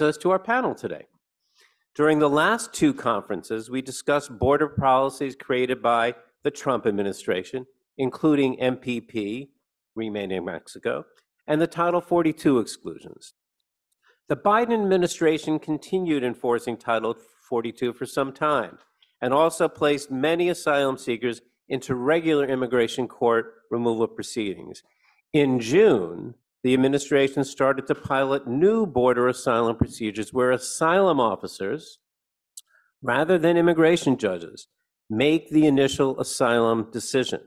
Us to our panel today. During the last two conferences, we discussed border policies created by the Trump administration, including MPP, renaming Mexico, and the Title 42 exclusions. The Biden administration continued enforcing Title 42 for some time and also placed many asylum seekers into regular immigration court removal proceedings. In June, the administration started to pilot new border asylum procedures where asylum officers, rather than immigration judges, make the initial asylum decision.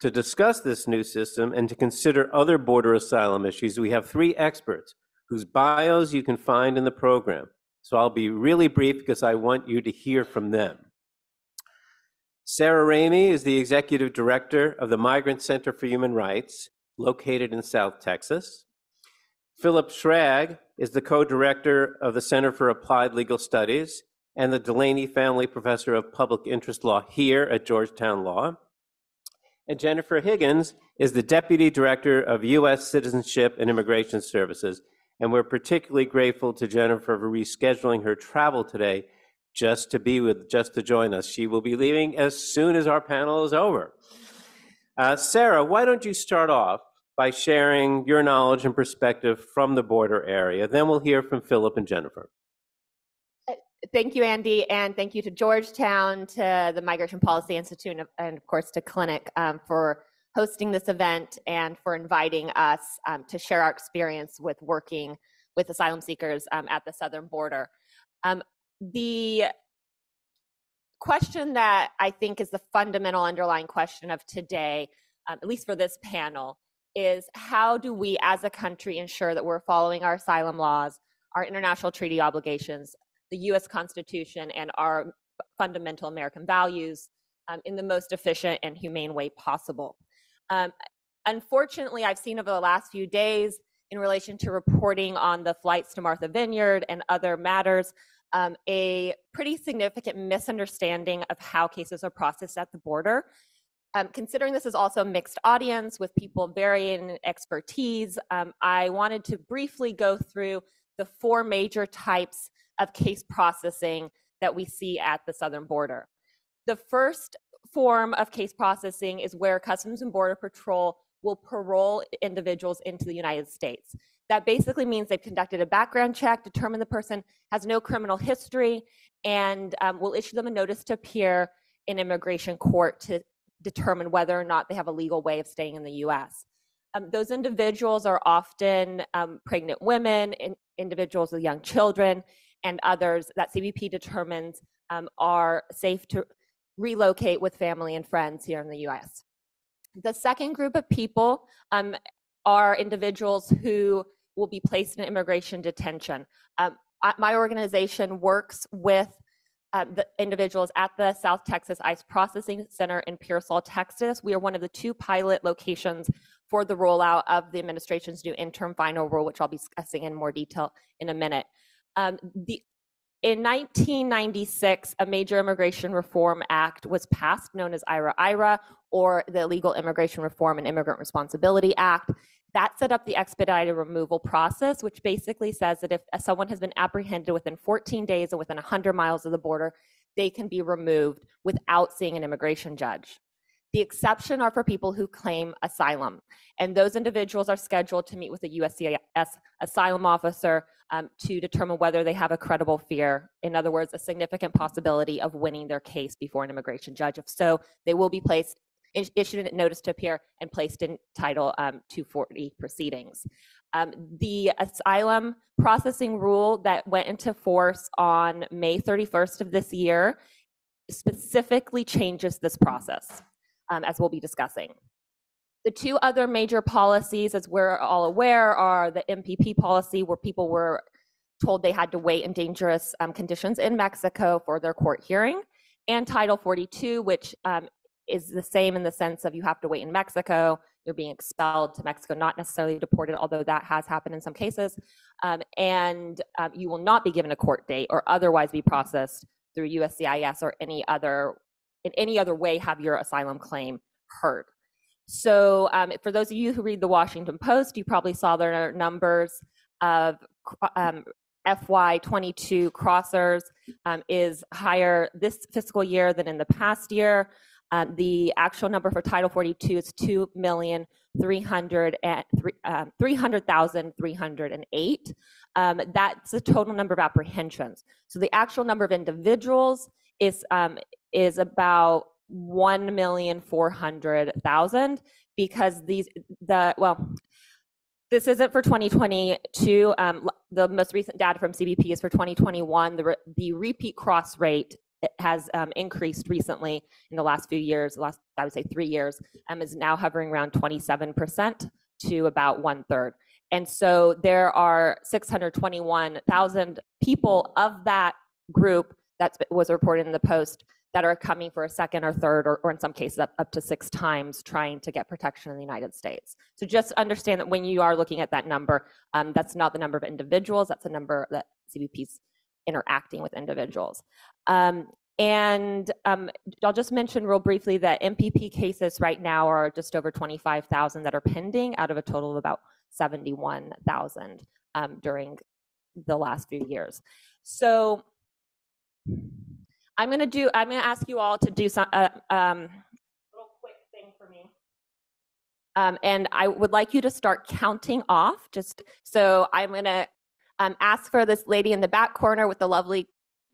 To discuss this new system and to consider other border asylum issues, we have three experts whose bios you can find in the program. So I'll be really brief because I want you to hear from them. Sarah Ramey is the Executive Director of the Migrant Center for Human Rights, located in South Texas. Philip Schrag is the co-director of the Center for Applied Legal Studies and the Delaney Family Professor of Public Interest Law here at Georgetown Law. And Jennifer Higgins is the Deputy Director of U.S. Citizenship and Immigration Services. And we're particularly grateful to Jennifer for rescheduling her travel today just to join us. She will be leaving as soon as our panel is over. Sarah, why don't you start off by sharing your knowledge and perspective from the border area? Then we'll hear from Philip and Jennifer. Thank you, Andy, and thank you to Georgetown, to the Migration Policy Institute, and of course to CLINIC for hosting this event and for inviting us to share our experience with working with asylum seekers at the southern border. The question that I think is the fundamental underlying question of today, at least for this panel, is how do we as a country ensure that we're following our asylum laws, our international treaty obligations, the US Constitution, and our fundamental American values in the most efficient and humane way possible. Unfortunately, I've seen over the last few days in relation to reporting on the flights to Martha Vineyard and other matters, a pretty significant misunderstanding of how cases are processed at the border. Considering this is also a mixed audience with people varying expertise, I wanted to briefly go through the four major types of case processing that we see at the southern border. The first form of case processing is where Customs and Border Patrol will parole individuals into the United States. That basically means they've conducted a background check, determined the person has no criminal history, and will issue them a notice to appear in immigration court to determine whether or not they have a legal way of staying in the U.S. Those individuals are often pregnant women, individuals with young children, and others that CBP determines are safe to relocate with family and friends here in the U.S. The second group of people are individuals who will be placed in immigration detention. My organization works with the individuals at the South Texas ICE Processing Center in Pearsall, Texas. We are one of the two pilot locations for the rollout of the administration's new interim final rule, which I'll be discussing in more detail in a minute. In 1996, a major immigration reform act was passed, known as IRA-IRA, or the Illegal Immigration Reform and Immigrant Responsibility Act. That set up the expedited removal process, which basically says that if someone has been apprehended within 14 days and within 100 miles of the border, they can be removed without seeing an immigration judge. The exception are for people who claim asylum, and those individuals are scheduled to meet with a USCIS asylum officer to determine whether they have a credible fear, in other words, a significant possibility of winning their case before an immigration judge. If so, they will be placed, issued a notice to appear, and placed in Title 240 proceedings. The asylum processing rule that went into force on May 31st of this year specifically changes this process, as we'll be discussing. The two other major policies, as we're all aware, are the MPP policy, where people were told they had to wait in dangerous conditions in Mexico for their court hearing, and Title 42, which is the same in the sense of you have to wait in Mexico, you're being expelled to Mexico, not necessarily deported, although that has happened in some cases, and you will not be given a court date or otherwise be processed through USCIS or in any other way have your asylum claim heard. So for those of you who read the Washington Post, you probably saw their numbers of FY22 crossers is higher this fiscal year than in the past year. The actual number for Title 42 is 2,308,308. That's the total number of apprehensions. So the actual number of individuals is about 1,400,000 because this isn't for 2022. The most recent data from CBP is for 2021. The repeat cross rate has increased recently in the last few years, I would say 3 years, is now hovering around 27% to about 1/3. And so there are 621,000 people of that group that was reported in the post that are coming for a second or third, or in some cases up to 6 times, trying to get protection in the United States. So just understand that when you are looking at that number, that's not the number of individuals, that's the number that CBP's interacting with individuals. I'll just mention real briefly that MPP cases right now are just over 25,000 that are pending out of a total of about 71,000 during the last few years. So I'm gonna ask you all to do some little quick thing for me. And I would like you to start counting off. I'm gonna ask for this lady in the back corner with the lovely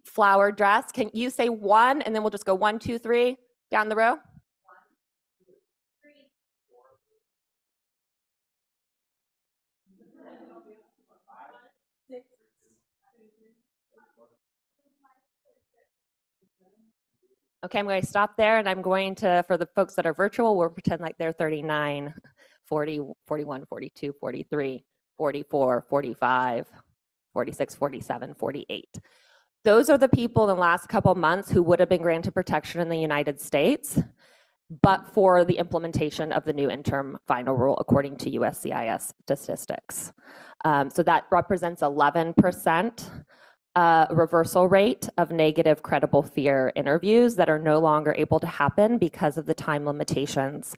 flower dress. Can you say one, and then we'll just go 1, 2, 3 down the row? 1, 2, 3, 4. Okay, I'm going to stop there, and I'm going to, for the folks that are virtual, we'll pretend like they're 39, 40, 41, 42, 43, 44, 45. 46, 47, 48. Those are the people in the last couple months who would have been granted protection in the United States, but for the implementation of the new interim final rule according to USCIS statistics. So that represents 11% reversal rate of negative credible fear interviews that are no longer able to happen because of the time limitations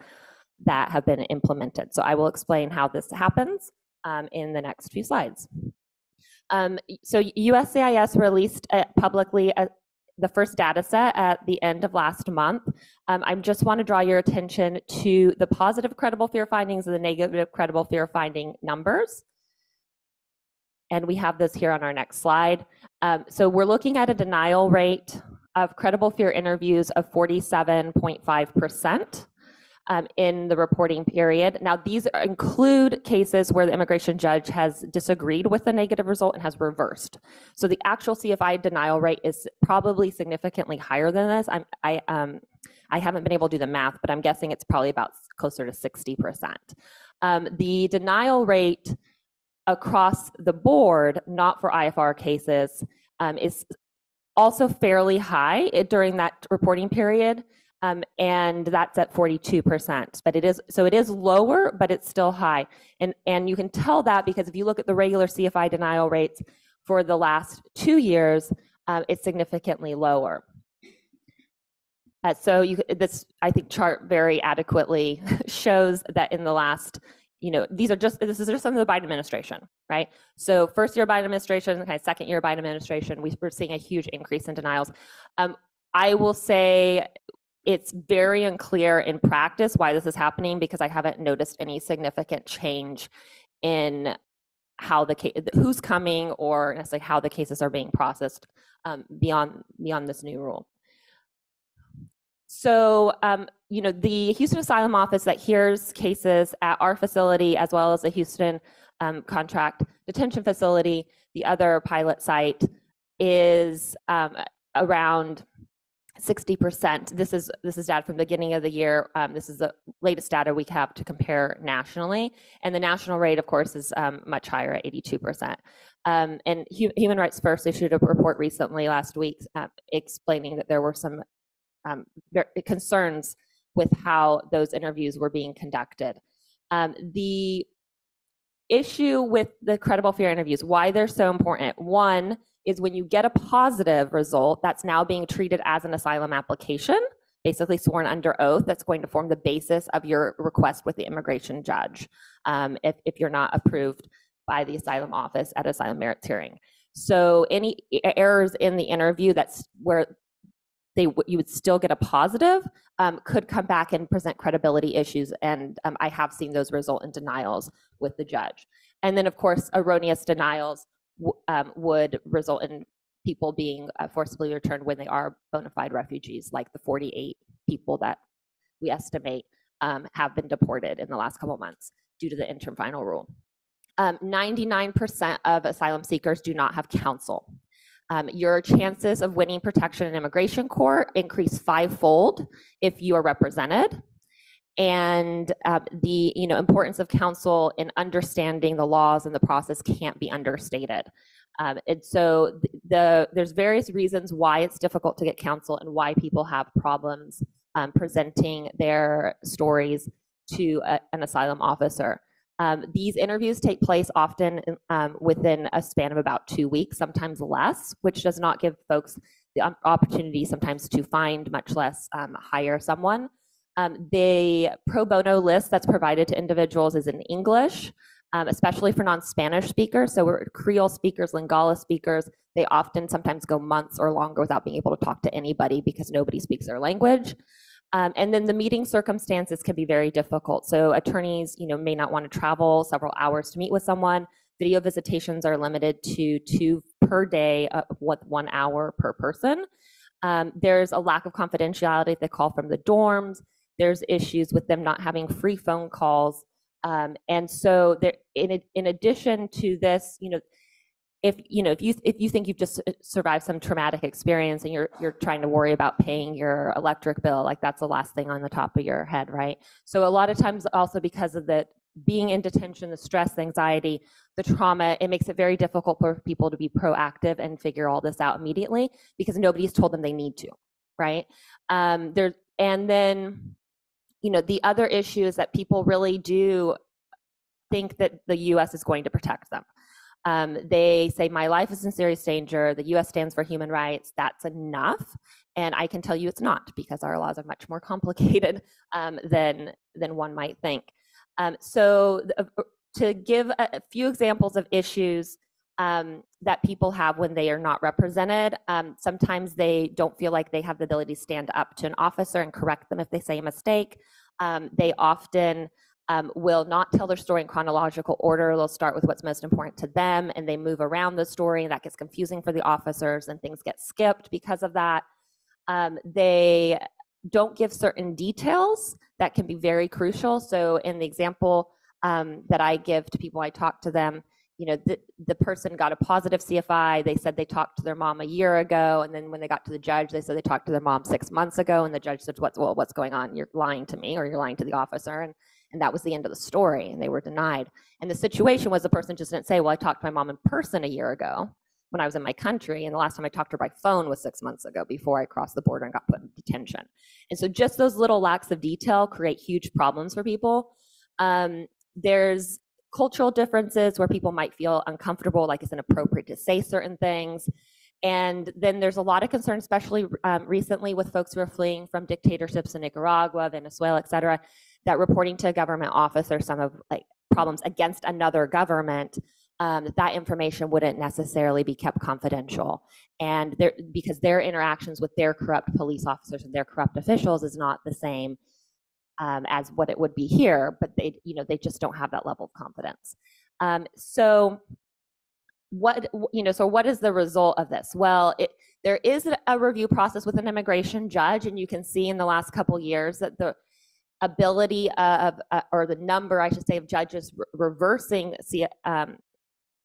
that have been implemented. So I will explain how this happens in the next few slides. So USCIS released publicly the first data set at the end of last month. I just want to draw your attention to the positive credible fear findings and the negative credible fear finding numbers. And we have this here on our next slide. So we're looking at a denial rate of credible fear interviews of 47.5%. In the reporting period. Now, these include cases where the immigration judge has disagreed with the negative result and has reversed. So the actual CFI denial rate is probably significantly higher than this. I haven't been able to do the math, but I'm guessing it's probably about closer to 60%. The denial rate across the board, not for IFR cases, is also fairly high during that reporting period. And that's at 42%, but it is lower, but it's still high. And you can tell that because if you look at the regular CFI denial rates for the last 2 years, it's significantly lower. This, I think, chart very adequately shows that in the last, this is just under the Biden administration, right? So first year Biden administration, kind of second year Biden administration, we're seeing a huge increase in denials. I will say, it's very unclear in practice why this is happening because I haven't noticed any significant change in how who's coming or necessarily how the cases are being processed beyond this new rule. So, the Houston Asylum Office that hears cases at our facility as well as the Houston Contract Detention Facility, the other pilot site, is around 60%. This is data from the beginning of the year. This is the latest data we have to compare nationally, and the national rate, of course, is much higher at 82%. And Human Rights First issued a report recently last week explaining that there were some concerns with how those interviews were being conducted. The issue with the credible fear interviews, why they're so important. One is when you get a positive result, that's now being treated as an asylum application, basically sworn under oath, that's going to form the basis of your request with the immigration judge if you're not approved by the asylum office at asylum merits hearing. So any errors in the interview, that's where you would still get a positive, could come back and present credibility issues. And I have seen those result in denials with the judge. And then, of course, erroneous denials would result in people being forcibly returned when they are bona fide refugees, like the 48 people that we estimate have been deported in the last couple months due to the interim final rule. 99% of asylum seekers do not have counsel. Your chances of winning protection in immigration court increase fivefold if you are represented. And the importance of counsel in understanding the laws and the process can't be understated. And so there's various reasons why it's difficult to get counsel and why people have problems presenting their stories to an asylum officer. These interviews take place often within a span of about 2 weeks, sometimes less, which does not give folks the opportunity sometimes to find, much less hire someone. The pro bono list that's provided to individuals is in English, especially for non-Spanish speakers. So we're Creole speakers, Lingala speakers. They often sometimes go months or longer without being able to talk to anybody because nobody speaks their language. And then the meeting circumstances can be very difficult. So attorneys, may not want to travel several hours to meet with someone. Video visitations are limited to 2 per day, with 1 hour per person. There's a lack of confidentiality. They call from the dorms. There's issues with them not having free phone calls. And so there, in addition to this, if you think you've just survived some traumatic experience and you're trying to worry about paying your electric bill, like that's the last thing on the top of your head, right? So a lot of times also because of the being in detention, the stress, the anxiety, the trauma, it makes it very difficult for people to be proactive and figure all this out immediately because nobody's told them they need to, right? And then, the other issue is that people really do think that the U.S. is going to protect them. They say, my life is in serious danger. The U.S. stands for human rights. That's enough. And I can tell you it's not, because our laws are much more complicated than one might think. So to give a few examples of issues that people have when they are not represented, sometimes they don't feel like they have the ability to stand up to an officer and correct them if they say a mistake. They often will not tell their story in chronological order. They'll start with what's most important to them, and they move around the story, and that gets confusing for the officers, and things get skipped because of that. They don't give certain details that can be very crucial. So in the example that I give to people, I talk to them, the person got a positive CFI. They said they talked to their mom a year ago. And then when they got to the judge, they said they talked to their mom 6 months ago. And the judge said, what's going on? You're lying to me, or you're lying to the officer. And that was the end of the story, and they were denied. And the situation was the person just didn't say, well, I talked to my mom in person a year ago when I was in my country, and the last time I talked to her by phone was 6 months ago before I crossed the border and got put in detention. And so just those little lacks of detail create huge problems for people. There's cultural differences where people might feel uncomfortable, like it's inappropriate to say certain things. And then there's a lot of concern, especially recently with folks who are fleeing from dictatorships in Nicaragua, Venezuela, et cetera, that reporting to a government officer some of like problems against another government, that information wouldn't necessarily be kept confidential, and because their interactions with their corrupt police officers and their corrupt officials is not the same as what it would be here, but they just don't have that level of confidence. So what is the result of this? Well, there is a review process with an immigration judge, and you can see in the last couple years that the ability of, or the number, I should say, of judges reversing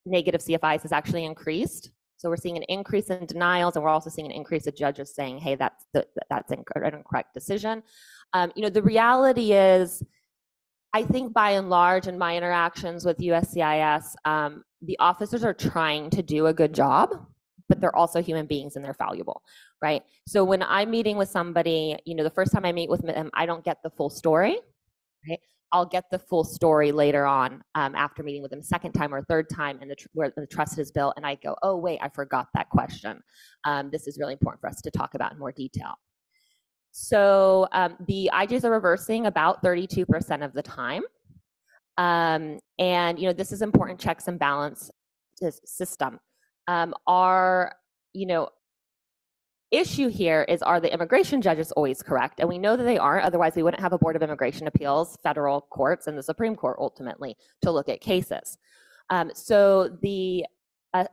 negative CFIs has actually increased. So we're seeing an increase in denials, and we're also seeing an increase of judges saying, hey, that's an incorrect decision. The reality is, I think by and large in my interactions with USCIS, the officers are trying to do a good job, but they're also human beings and they're valuable, right? So when I'm meeting with somebody, the first time I meet with them, I don't get the full story, right? I'll get the full story later on after meeting with them second time or third time, and where the trust is built, and I go, oh, wait, I forgot that question. This is really important for us to talk about in more detail. So the IJs are reversing about 32% of the time. And this is important checks and balance system. Our, issue here is, are the immigration judges always correct? And we know that they aren't, otherwise we wouldn't have a Board of Immigration Appeals, federal courts, and the Supreme Court ultimately to look at cases. So the so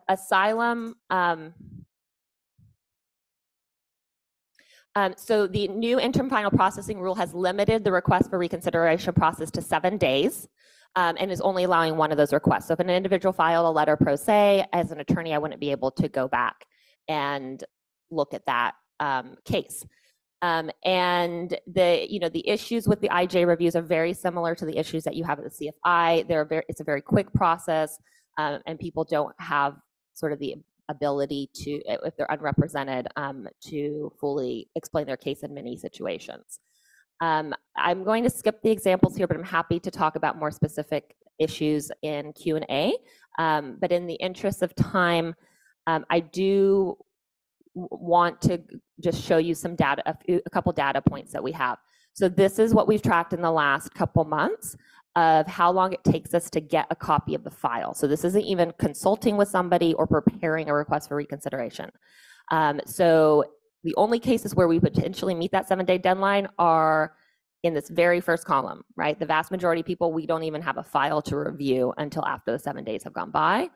the new interim final processing rule has limited the request for reconsideration process to 7 days, and is only allowing one of those requests. So if an individual filed a letter pro se, as an attorney, I wouldn't be able to go back and look at that case. And the issues with the IJ reviews are very similar to the issues that you have at the CFI. It's a very quick process, and people don't have sort of the ability to, if they're unrepresented, to fully explain their case in many situations. I'm going to skip the examples here, but I'm happy to talk about more specific issues in Q&A. But in the interest of time, I do want to just show you some data, a couple data points that we have. So this is what we've tracked in the last couple months of how long it takes us to get a copy of the file. So this isn't even consulting with somebody or preparing a request for reconsideration. So the only cases where we potentially meet that 7 day deadline are in this very first column, right? The vast majority of people, we don't even have a file to review until after the 7 days have gone by.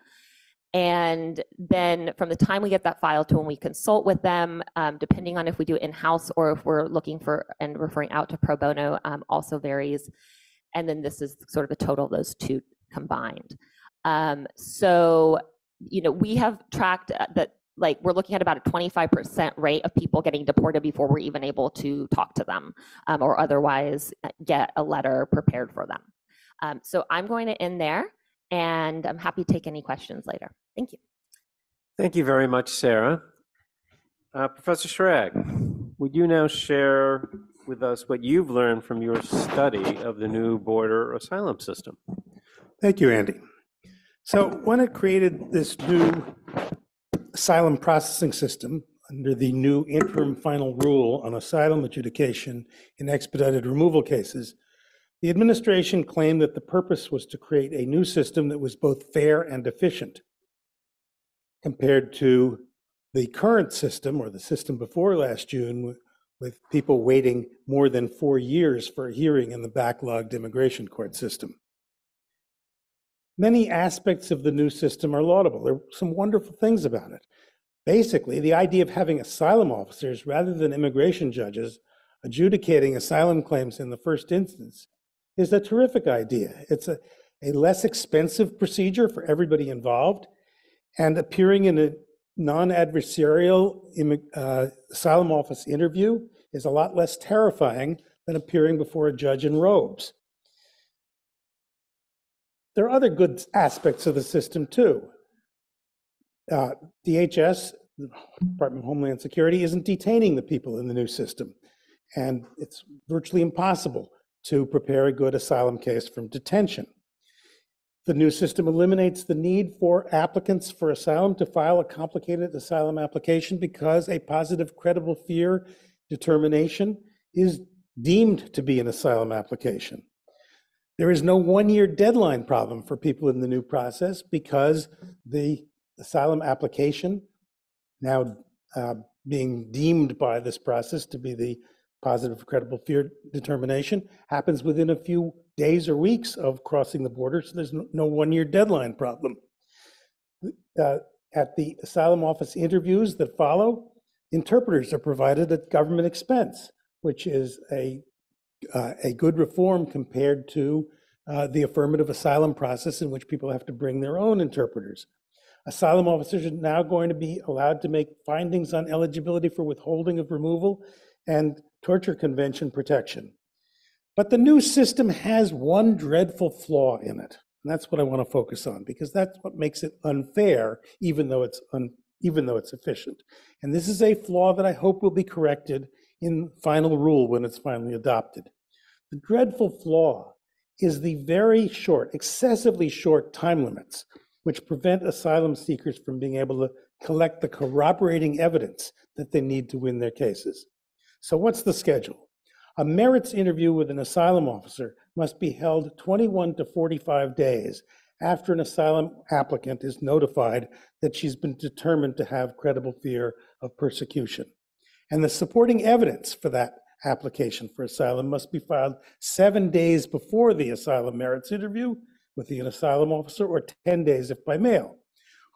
And then from the time we get that file to when we consult with them, depending on if we do in-house or if we're looking for and referring out to pro bono, also varies. And then this is sort of the total of those two combined. So, we have tracked that, like, we're looking at about a 25% rate of people getting deported before we're even able to talk to them, or otherwise get a letter prepared for them. So I'm going to end there. And I'm happy to take any questions later. Thank you. Thank you very much, Sarah. Professor Schrag, would you now share with us what you've learned from your study of the new border asylum system? Thank you, Andy. So when it created this new asylum processing system under the new interim final rule on asylum adjudication in expedited removal cases, the administration claimed that the purpose was to create a new system that was both fair and efficient compared to the current system, or the system before last June, with people waiting more than 4 years for a hearing in the backlogged immigration court system. Many aspects of the new system are laudable. There are some wonderful things about it. Basically, the idea of having asylum officers rather than immigration judges adjudicating asylum claims in the first instance is a terrific idea. It's a less expensive procedure for everybody involved, and appearing in a non-adversarial asylum office interview is a lot less terrifying than appearing before a judge in robes. There are other good aspects of the system too. DHS, the Department of Homeland Security, isn't detaining the people in the new system, and it's virtually impossible to prepare a good asylum case from detention. The new system eliminates the need for applicants for asylum to file a complicated asylum application, because a positive credible fear determination is deemed to be an asylum application. There is no one-year deadline problem for people in the new process, because the asylum application, now being deemed by this process to be the positive credible fear determination, happens within a few days or weeks of crossing the border, so there's no one-year deadline problem. At the asylum office interviews that follow, interpreters are provided at government expense, which is a good reform compared to the affirmative asylum process, in which people have to bring their own interpreters. Asylum officers are now going to be allowed to make findings on eligibility for withholding of removal and torture convention protection. But the new system has one dreadful flaw in it, and that's what I want to focus on, because that's what makes it unfair, even though it's efficient. And this is a flaw that I hope will be corrected in final rule when it's finally adopted. The dreadful flaw is the very short, excessively short time limits, which prevent asylum seekers from being able to collect the corroborating evidence that they need to win their cases. So what's the schedule? A merits interview with an asylum officer must be held 21 to 45 days after an asylum applicant is notified that she's been determined to have credible fear of persecution. And the supporting evidence for that application for asylum must be filed 7 days before the asylum merits interview with the asylum officer, or 10 days if by mail.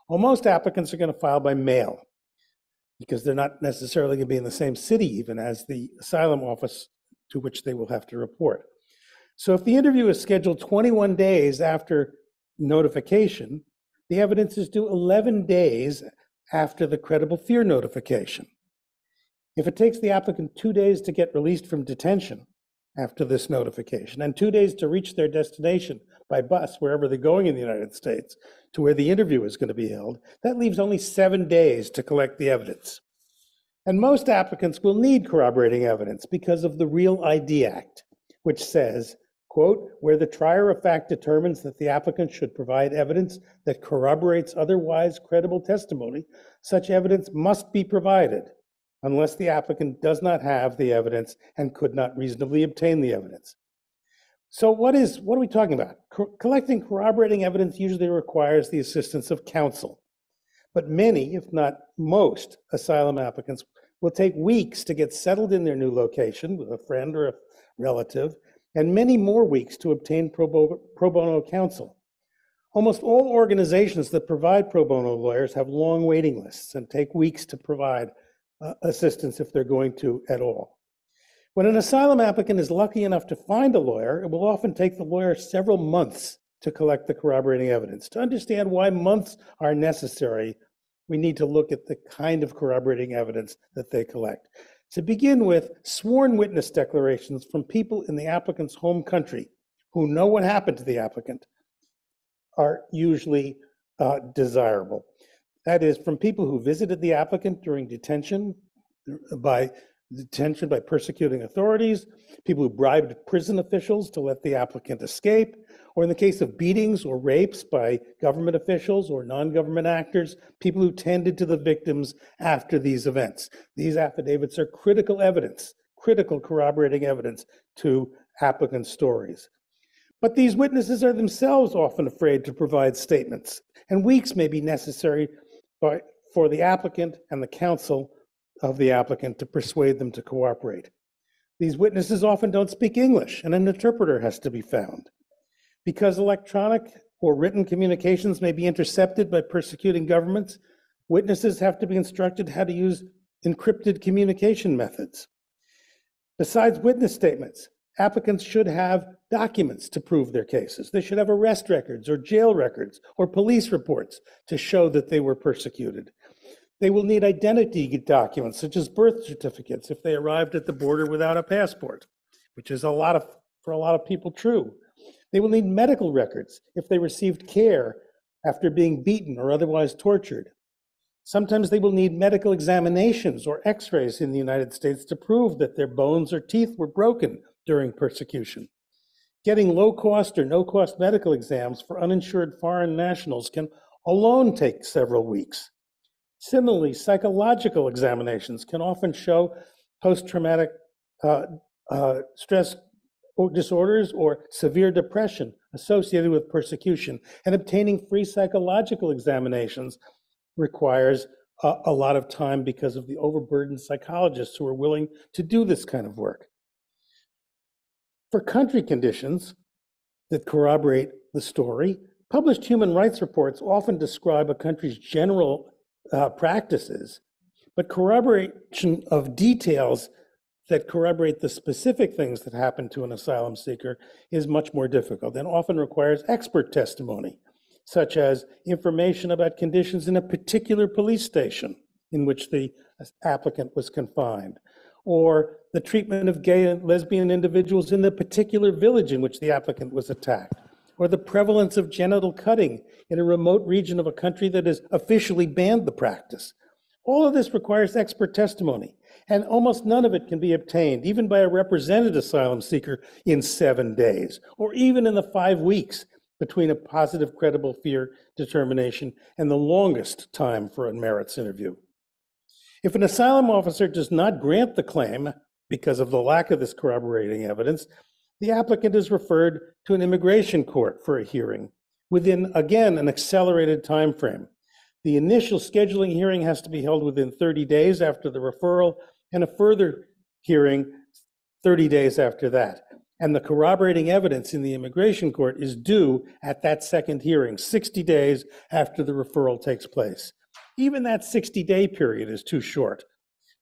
Well, most applicants are going to file by mail because they're not necessarily going to be in the same city even as the asylum office to which they will have to report. So if the interview is scheduled 21 days after notification, the evidence is due 11 days after the credible fear notification. If it takes the applicant 2 days to get released from detention after this notification and 2 days to reach their destination by bus, wherever they're going in the United States, to where the interview is going to be held, that leaves only 7 days to collect the evidence. And most applicants will need corroborating evidence because of the Real ID Act, which says, quote, where the trier of fact determines that the applicant should provide evidence that corroborates otherwise credible testimony, such evidence must be provided unless the applicant does not have the evidence and could not reasonably obtain the evidence. So what are we talking about? Collecting corroborating evidence usually requires the assistance of counsel, but many, if not most, asylum applicants will take weeks to get settled in their new location with a friend or a relative, and many more weeks to obtain pro bono counsel. Almost all organizations that provide pro bono lawyers have long waiting lists and take weeks to provide assistance if they're going to at all. When an asylum applicant is lucky enough to find a lawyer, it will often take the lawyer several months to collect the corroborating evidence. To understand why months are necessary, we need to look at the kind of corroborating evidence that they collect. To begin with, sworn witness declarations from people in the applicant's home country who know what happened to the applicant are usually desirable. That is, from people who visited the applicant during detention by persecuting authorities, people who bribed prison officials to let the applicant escape, or in the case of beatings or rapes by government officials or non-government actors, people who tended to the victims after these events. These affidavits are critical evidence, critical corroborating evidence to applicants' stories. But these witnesses are themselves often afraid to provide statements, and weeks may be necessary for the applicant and the counsel of the applicant to persuade them to cooperate. These witnesses often don't speak English, and an interpreter has to be found. Because electronic or written communications may be intercepted by persecuting governments, witnesses have to be instructed how to use encrypted communication methods. Besides witness statements, applicants should have documents to prove their cases. They should have arrest records or jail records or police reports to show that they were persecuted. They will need identity documents, such as birth certificates, if they arrived at the border without a passport, which is for a lot of people true. They will need medical records if they received care after being beaten or otherwise tortured. Sometimes they will need medical examinations or x-rays in the United States to prove that their bones or teeth were broken during persecution. Getting low-cost or no-cost medical exams for uninsured foreign nationals can alone take several weeks. Similarly, psychological examinations can often show post-traumatic stress disorders or severe depression associated with persecution, and obtaining free psychological examinations requires a lot of time because of the overburdened psychologists who are willing to do this kind of work. For country conditions that corroborate the story, published human rights reports often describe a country's general practices, but corroboration of details that corroborate the specific things that happen to an asylum seeker is much more difficult and often requires expert testimony, such as information about conditions in a particular police station in which the applicant was confined, or the treatment of gay and lesbian individuals in the particular village in which the applicant was attacked, or the prevalence of genital cutting in a remote region of a country that has officially banned the practice. All of this requires expert testimony, and almost none of it can be obtained, even by a represented asylum seeker, in 7 days, or even in the 5 weeks between a positive credible fear determination and the longest time for a merits interview. If an asylum officer does not grant the claim because of the lack of this corroborating evidence, the applicant is referred to an immigration court for a hearing, within, again, an accelerated time frame. The initial scheduling hearing has to be held within 30 days after the referral, and a further hearing 30 days after that. And the corroborating evidence in the immigration court is due at that second hearing, 60 days after the referral takes place. Even that 60-day period is too short,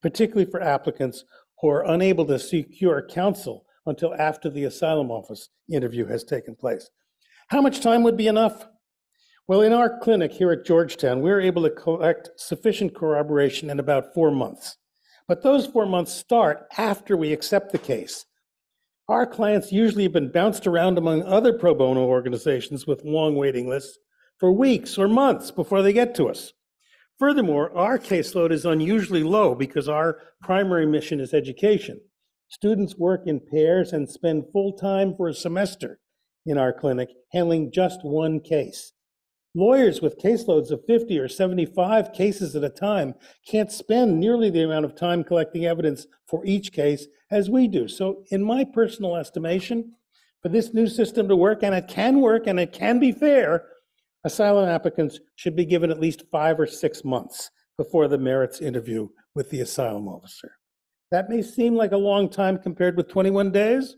particularly for applicants who are unable to secure counsel until after the asylum office interview has taken place. How much time would be enough? Well, in our clinic here at Georgetown, we were able to collect sufficient corroboration in about 4 months. But those 4 months start after we accept the case. Our clients usually have been bounced around among other pro bono organizations with long waiting lists for weeks or months before they get to us. Furthermore, our caseload is unusually low because our primary mission is education. Students work in pairs and spend full time for a semester in our clinic handling just one case. Lawyers with caseloads of 50 or 75 cases at a time can't spend nearly the amount of time collecting evidence for each case as we do. So in my personal estimation, for this new system to work, and it can be fair, asylum applicants should be given at least 5 or 6 months before the merits interview with the asylum officer. That may seem like a long time compared with 21 days,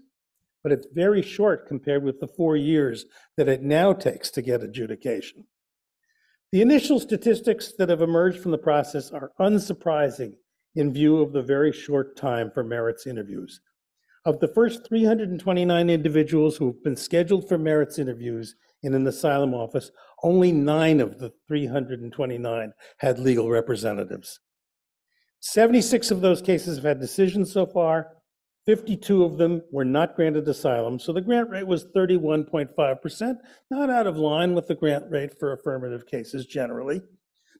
but it's very short compared with the 4 years that it now takes to get adjudication. The initial statistics that have emerged from the process are unsurprising in view of the very short time for merits interviews. Of the first 329 individuals who have been scheduled for merits interviews in an asylum office, only 9 of the 329 had legal representatives. 76 of those cases have had decisions so far. 52 of them were not granted asylum, so the grant rate was 31.5%, not out of line with the grant rate for affirmative cases generally.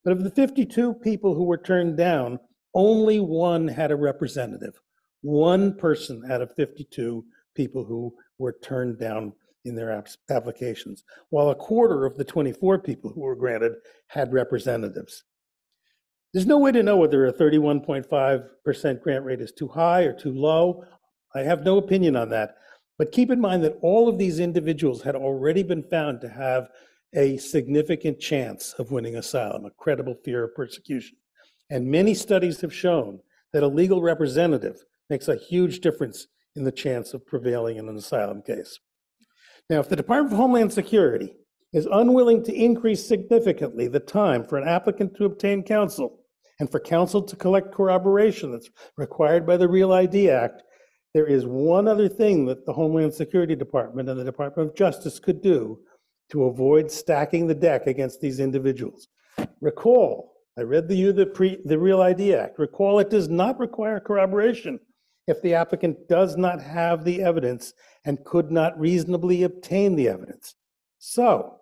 But of the 52 people who were turned down, only 1 had a representative. 1 person out of 52 people who were turned down in their applications, while a quarter of the 24 people who were granted had representatives. There's no way to know whether a 31.5% grant rate is too high or too low. I have no opinion on that. But keep in mind that all of these individuals had already been found to have a significant chance of winning asylum, a credible fear of persecution. And many studies have shown that a legal representative makes a huge difference in the chance of prevailing in an asylum case. Now, if the Department of Homeland Security is unwilling to increase significantly the time for an applicant to obtain counsel, and for counsel to collect corroboration that's required by the Real ID Act, there is one other thing that the Homeland Security Department and the Department of Justice could do to avoid stacking the deck against these individuals. Recall, I read to you the Real ID Act. Recall it does not require corroboration if the applicant does not have the evidence and could not reasonably obtain the evidence. So,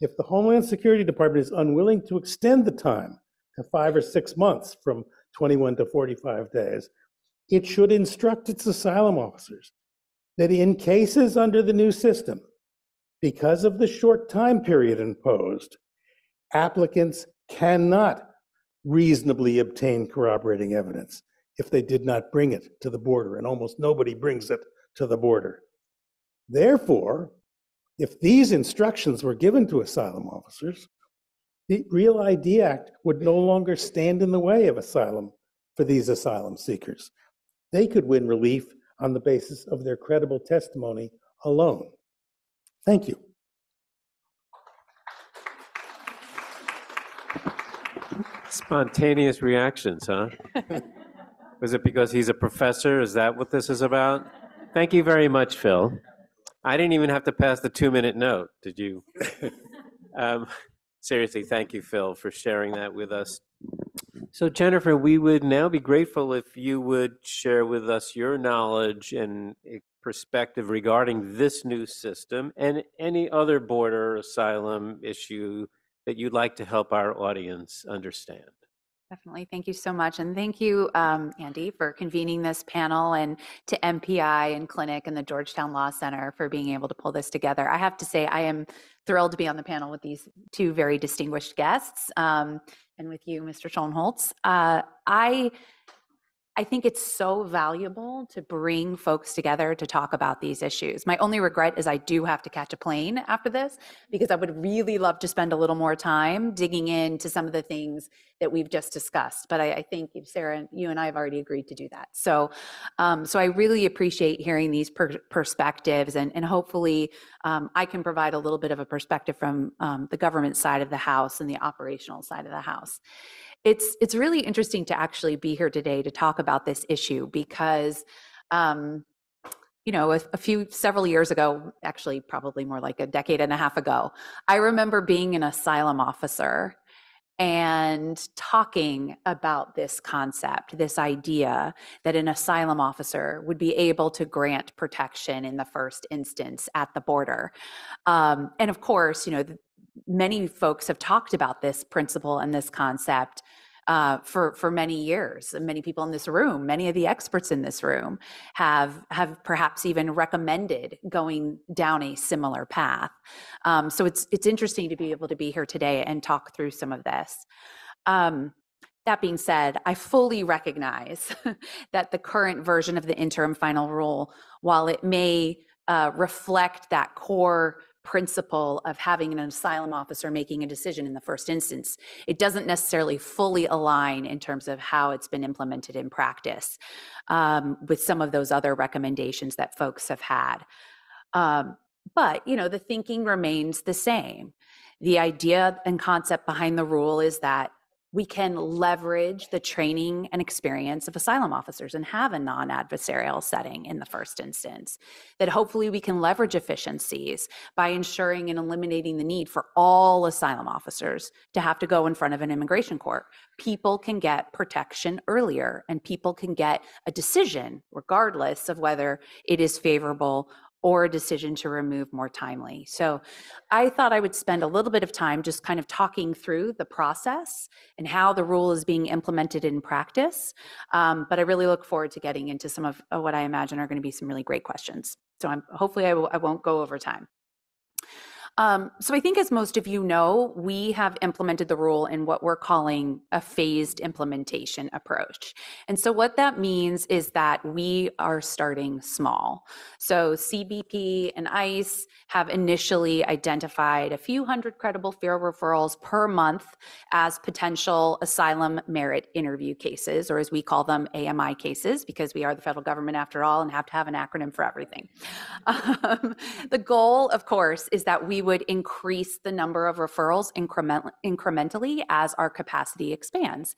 if the Homeland Security Department is unwilling to extend the time to 5 or 6 months from 21 to 45 days, it should instruct its asylum officers that in cases under the new system, because of the short time period imposed, applicants cannot reasonably obtain corroborating evidence if they did not bring it to the border, and almost nobody brings it to the border. Therefore, if these instructions were given to asylum officers, the Real ID Act would no longer stand in the way of asylum for these asylum seekers. They could win relief on the basis of their credible testimony alone. Thank you. Spontaneous reactions, huh? Was it because he's a professor? Is that what this is about? Thank you very much, Phil. I didn't even have to pass the 2-minute note, did you? Seriously, thank you, Phil, for sharing that with us. So, Jennifer, we would now be grateful if you would share with us your knowledge and perspective regarding this new system and any other border asylum issue that you'd like to help our audience understand. Definitely. Thank you so much. And thank you, Andy, for convening this panel, and to MPI and CLINIC and the Georgetown Law Center for being able to pull this together. I have to say, I am thrilled to be on the panel with these two very distinguished guests and with you, Mr. Schoenholtz. I I think it's so valuable to bring folks together to talk about these issues. My only regret is I do have to catch a plane after this, because I would really love to spend a little more time digging into some of the things that we've just discussed. But I think Sarah, you and I have already agreed to do that. So, so I really appreciate hearing these perspectives, and hopefully I can provide a little bit of a perspective from the government side of the house and the operational side of the house. It's really interesting to actually be here today to talk about this issue, because, you know, several years ago, actually probably more like a decade and a half ago, I remember being an asylum officer and talking about this concept, this idea that an asylum officer would be able to grant protection in the first instance at the border. And of course, you know, many folks have talked about this principle and this concept for many years. Many people in this room, many of the experts in this room have perhaps even recommended going down a similar path. So it's interesting to be able to be here today and talk through some of this. That being said, I fully recognize that the current version of the interim final rule, while it may reflect that core principle of having an asylum officer making a decision in the first instance, it doesn't necessarily fully align in terms of how it's been implemented in practice with some of those other recommendations that folks have had. But, you know, the thinking remains the same. The idea and concept behind the rule is that we can leverage the training and experience of asylum officers and have a non-adversarial setting in the first instance, that hopefully we can leverage efficiencies by ensuring and eliminating the need for all asylum officers to have to go in front of an immigration court. People can get protection earlier, and people can get a decision regardless of whether it is favorable or a decision to remove more timely. So I thought I would spend a little bit of time just kind of talking through the process and how the rule is being implemented in practice. But I really look forward to getting into some of what I imagine are gonna be some really great questions. So hopefully I won't go over time. So I think, as most of you know, we have implemented the rule in what we're calling a phased implementation approach. And so what that means is that we are starting small. So CBP and ICE have initially identified a few hundred credible fear referrals per month as potential asylum merit interview cases, or as we call them, AMI cases, because we are the federal government after all and have to have an acronym for everything. The goal, of course, is that we would increase the number of referrals incrementally as our capacity expands.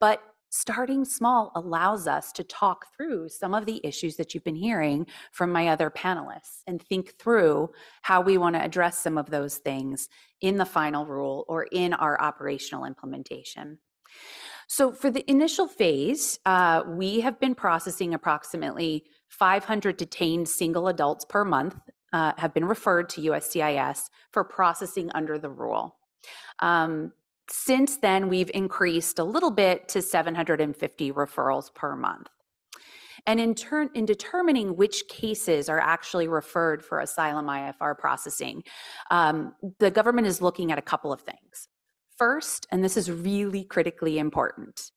But starting small allows us to talk through some of the issues that you've been hearing from my other panelists and think through how we want to address some of those things in the final rule or in our operational implementation. So for the initial phase, we have been processing approximately 500 detained single adults per month have been referred to USCIS for processing under the rule. Since then, we've increased a little bit to 750 referrals per month. And in determining which cases are actually referred for asylum IFR processing, the government is looking at a couple of things. First, and this is really critically important,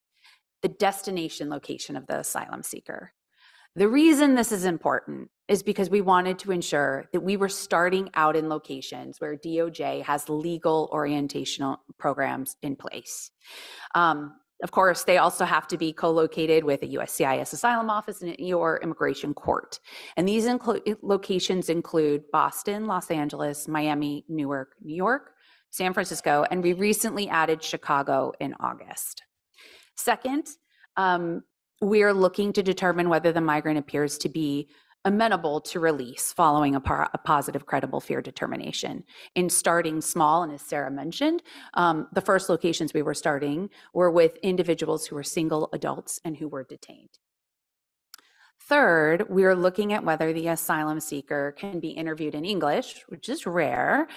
the destination location of the asylum seeker. The reason this is important is because we wanted to ensure that we were starting out in locations where DOJ has legal orientational programs in place. Of course, they also have to be co-located with a USCIS asylum office and your immigration court. And these locations include Boston, Los Angeles, Miami, Newark, New York, San Francisco, and we recently added Chicago in August. Second, we are looking to determine whether the migrant appears to be amenable to release following a positive credible fear determination. In starting small, and as Sarah mentioned, the first locations we were starting were with individuals who were single adults and who were detained. Third, we are looking at whether the asylum seeker can be interviewed in English, which is rare,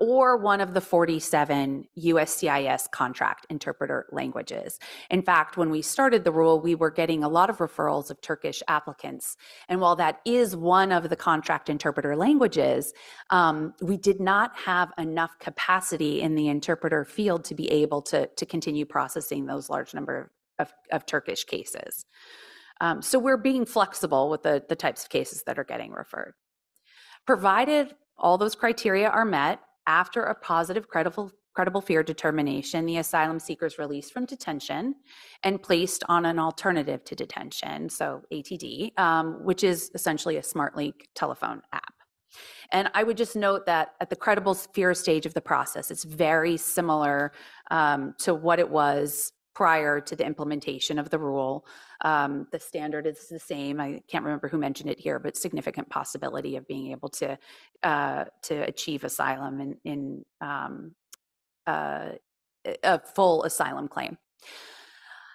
or one of the 47 USCIS contract interpreter languages. In fact, when we started the rule, we were getting a lot of referrals of Turkish applicants. And while that is one of the contract interpreter languages, we did not have enough capacity in the interpreter field to be able to continue processing those large number of Turkish cases. So we're being flexible with the types of cases that are getting referred. Provided all those criteria are met, after a positive credible fear determination, the asylum seeker is released from detention and placed on an alternative to detention, so ATD, which is essentially a SmartLink telephone app. And I would just note that at the credible fear stage of the process, it's very similar to what it was prior to the implementation of the rule. The standard is the same. I can't remember who mentioned it here, but significant possibility of being able to achieve asylum in a full asylum claim.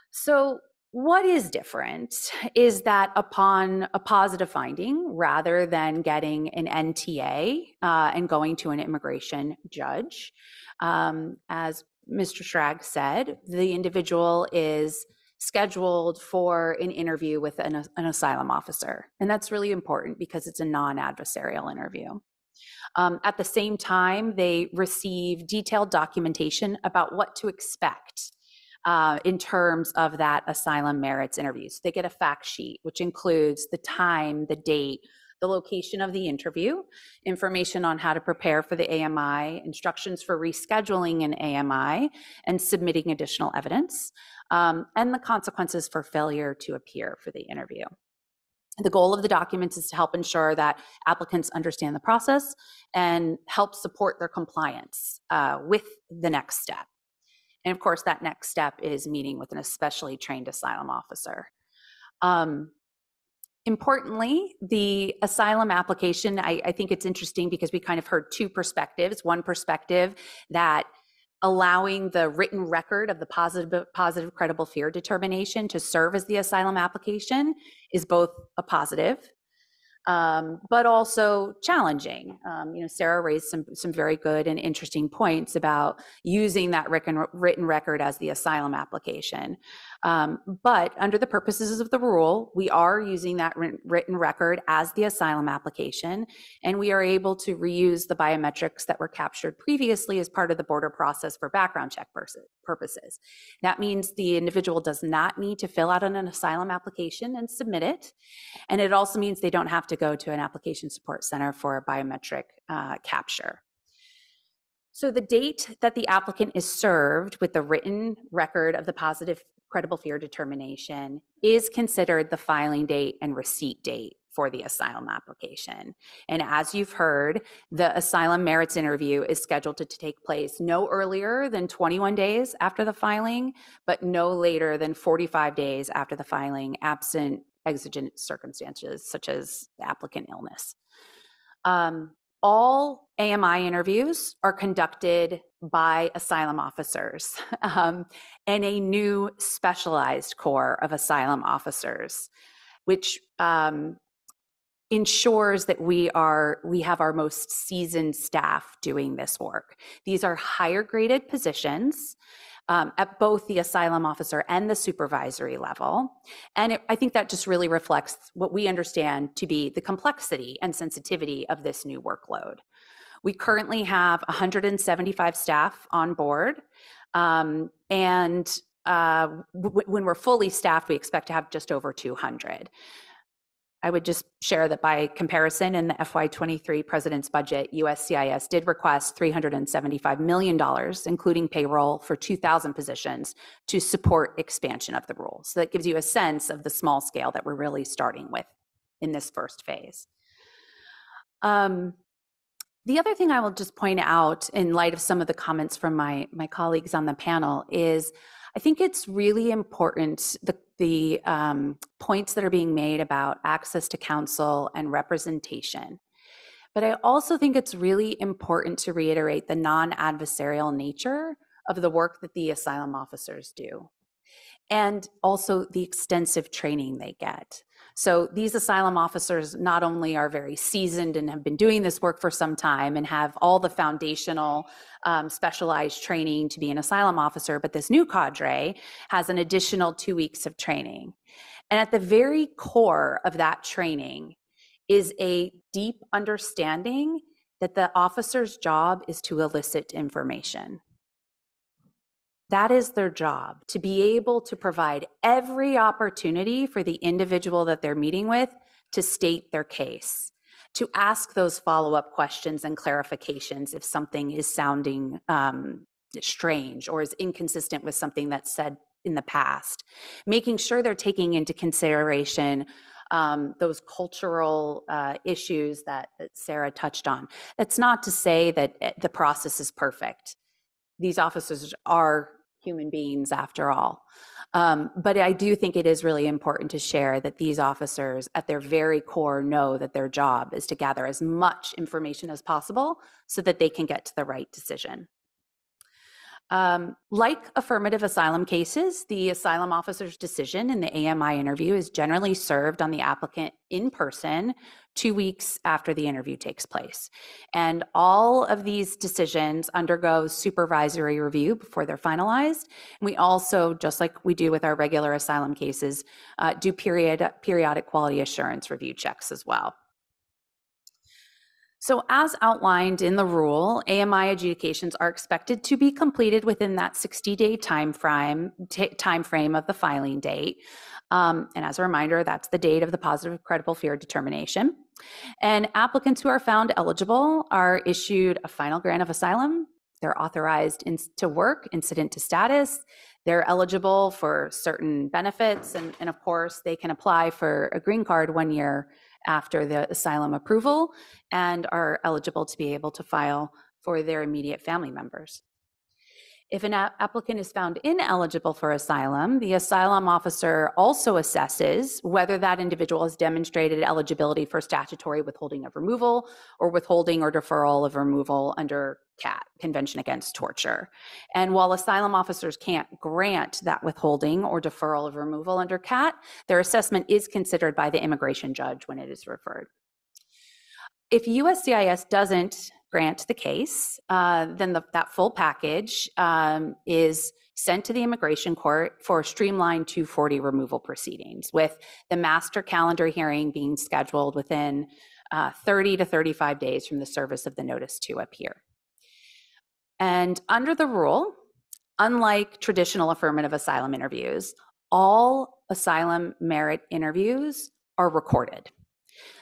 So what is different is that upon a positive finding, rather than getting an NTA and going to an immigration judge, as Mr. Schrag said, the individual is scheduled for an interview with an asylum officer. And that's really important because it's a non-adversarial interview. At the same time, they receive detailed documentation about what to expect in terms of that asylum merits interview. So they get a fact sheet, which includes the time, the date, the location of the interview, information on how to prepare for the AMI, instructions for rescheduling an AMI, and submitting additional evidence, and the consequences for failure to appear for the interview. The goal of the documents is to help ensure that applicants understand the process and help support their compliance with the next step. And of course, that next step is meeting with an especially trained asylum officer. Importantly, the asylum application, I think it's interesting because we kind of heard two perspectives. One perspective that allowing the written record of the positive credible fear determination to serve as the asylum application is both a positive, but also challenging. You know, Sarah raised some very good and interesting points about using that written record as the asylum application. But under the purposes of the rule, we are using that written record as the asylum application, and we are able to reuse the biometrics that were captured previously as part of the border process for background check purposes. That means the individual does not need to fill out an asylum application and submit it, and it also means they don't have to go to an application support center for a biometric capture. So the date that the applicant is served with the written record of the positive credible fear determination is considered the filing date and receipt date for the asylum application. And as you've heard, the asylum merits interview is scheduled to take place no earlier than 21 days after the filing, but no later than 45 days after the filing, absent exigent circumstances such as applicant illness. All AMI interviews are conducted by asylum officers and a new specialized corps of asylum officers, which ensures that we have our most seasoned staff doing this work. These are higher graded positions at both the asylum officer and the supervisory level. And I think that just really reflects what we understand to be the complexity and sensitivity of this new workload. We currently have 175 staff on board, when we're fully staffed, we expect to have just over 200. I would just share that by comparison, in the FY23 President's Budget, USCIS did request $375 million, including payroll for 2,000 positions to support expansion of the rule. So that gives you a sense of the small scale that we're really starting with in this first phase. The other thing I will just point out in light of some of the comments from my colleagues on the panel is I think it's really important, the points that are being made about access to counsel and representation. But I also think it's really important to reiterate the non-adversarial nature of the work that the asylum officers do, and also the extensive training they get. So these asylum officers not only are very seasoned and have been doing this work for some time and have all the foundational specialized training to be an asylum officer, but this new cadre has an additional 2 weeks of training. And at the very core of that training is a deep understanding that the officer's job is to elicit information. That is their job, to be able to provide every opportunity for the individual that they're meeting with to state their case, to ask those follow-up questions and clarifications if something is sounding strange or is inconsistent with something that's said in the past, making sure they're taking into consideration those cultural issues that Sarah touched on. That's not to say that the process is perfect. These officers are human beings after all. But I do think it is really important to share that these officers at their very core know that their job is to gather as much information as possible so that they can get to the right decision. Like affirmative asylum cases, the asylum officer's decision in the AMI interview is generally served on the applicant in person 2 weeks after the interview takes place. And all of these decisions undergo supervisory review before they're finalized. And we also, just like we do with our regular asylum cases, do periodic quality assurance review checks as well. So as outlined in the rule, AMI adjudications are expected to be completed within that 60-day time frame of the filing date. And as a reminder, that's the date of the positive credible fear determination. And applicants who are found eligible are issued a final grant of asylum. They're authorized to work, incident to status. They're eligible for certain benefits. And of course, they can apply for a green card 1 year after the asylum approval and are eligible to be able to file for their immediate family members. If an applicant is found ineligible for asylum, the asylum officer also assesses whether that individual has demonstrated eligibility for statutory withholding of removal or withholding or deferral of removal under CAT, Convention Against Torture. And while asylum officers can't grant that withholding or deferral of removal under CAT, their assessment is considered by the immigration judge when it is referred. If USCIS doesn't grant the case, then that full package is sent to the immigration court for streamlined 240 removal proceedings, with the master calendar hearing being scheduled within 30 to 35 days from the service of the notice to appear. And under the rule, unlike traditional affirmative asylum interviews, all asylum merit interviews are recorded.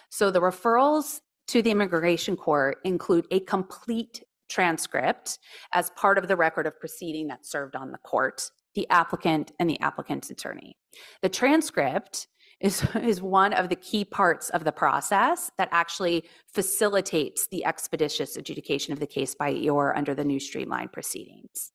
So the referrals to the immigration court include a complete transcript as part of the record of proceeding that's served on the court, the applicant, and the applicant's attorney. The transcript is one of the key parts of the process that actually facilitates the expeditious adjudication of the case by EOIR under the new streamlined proceedings.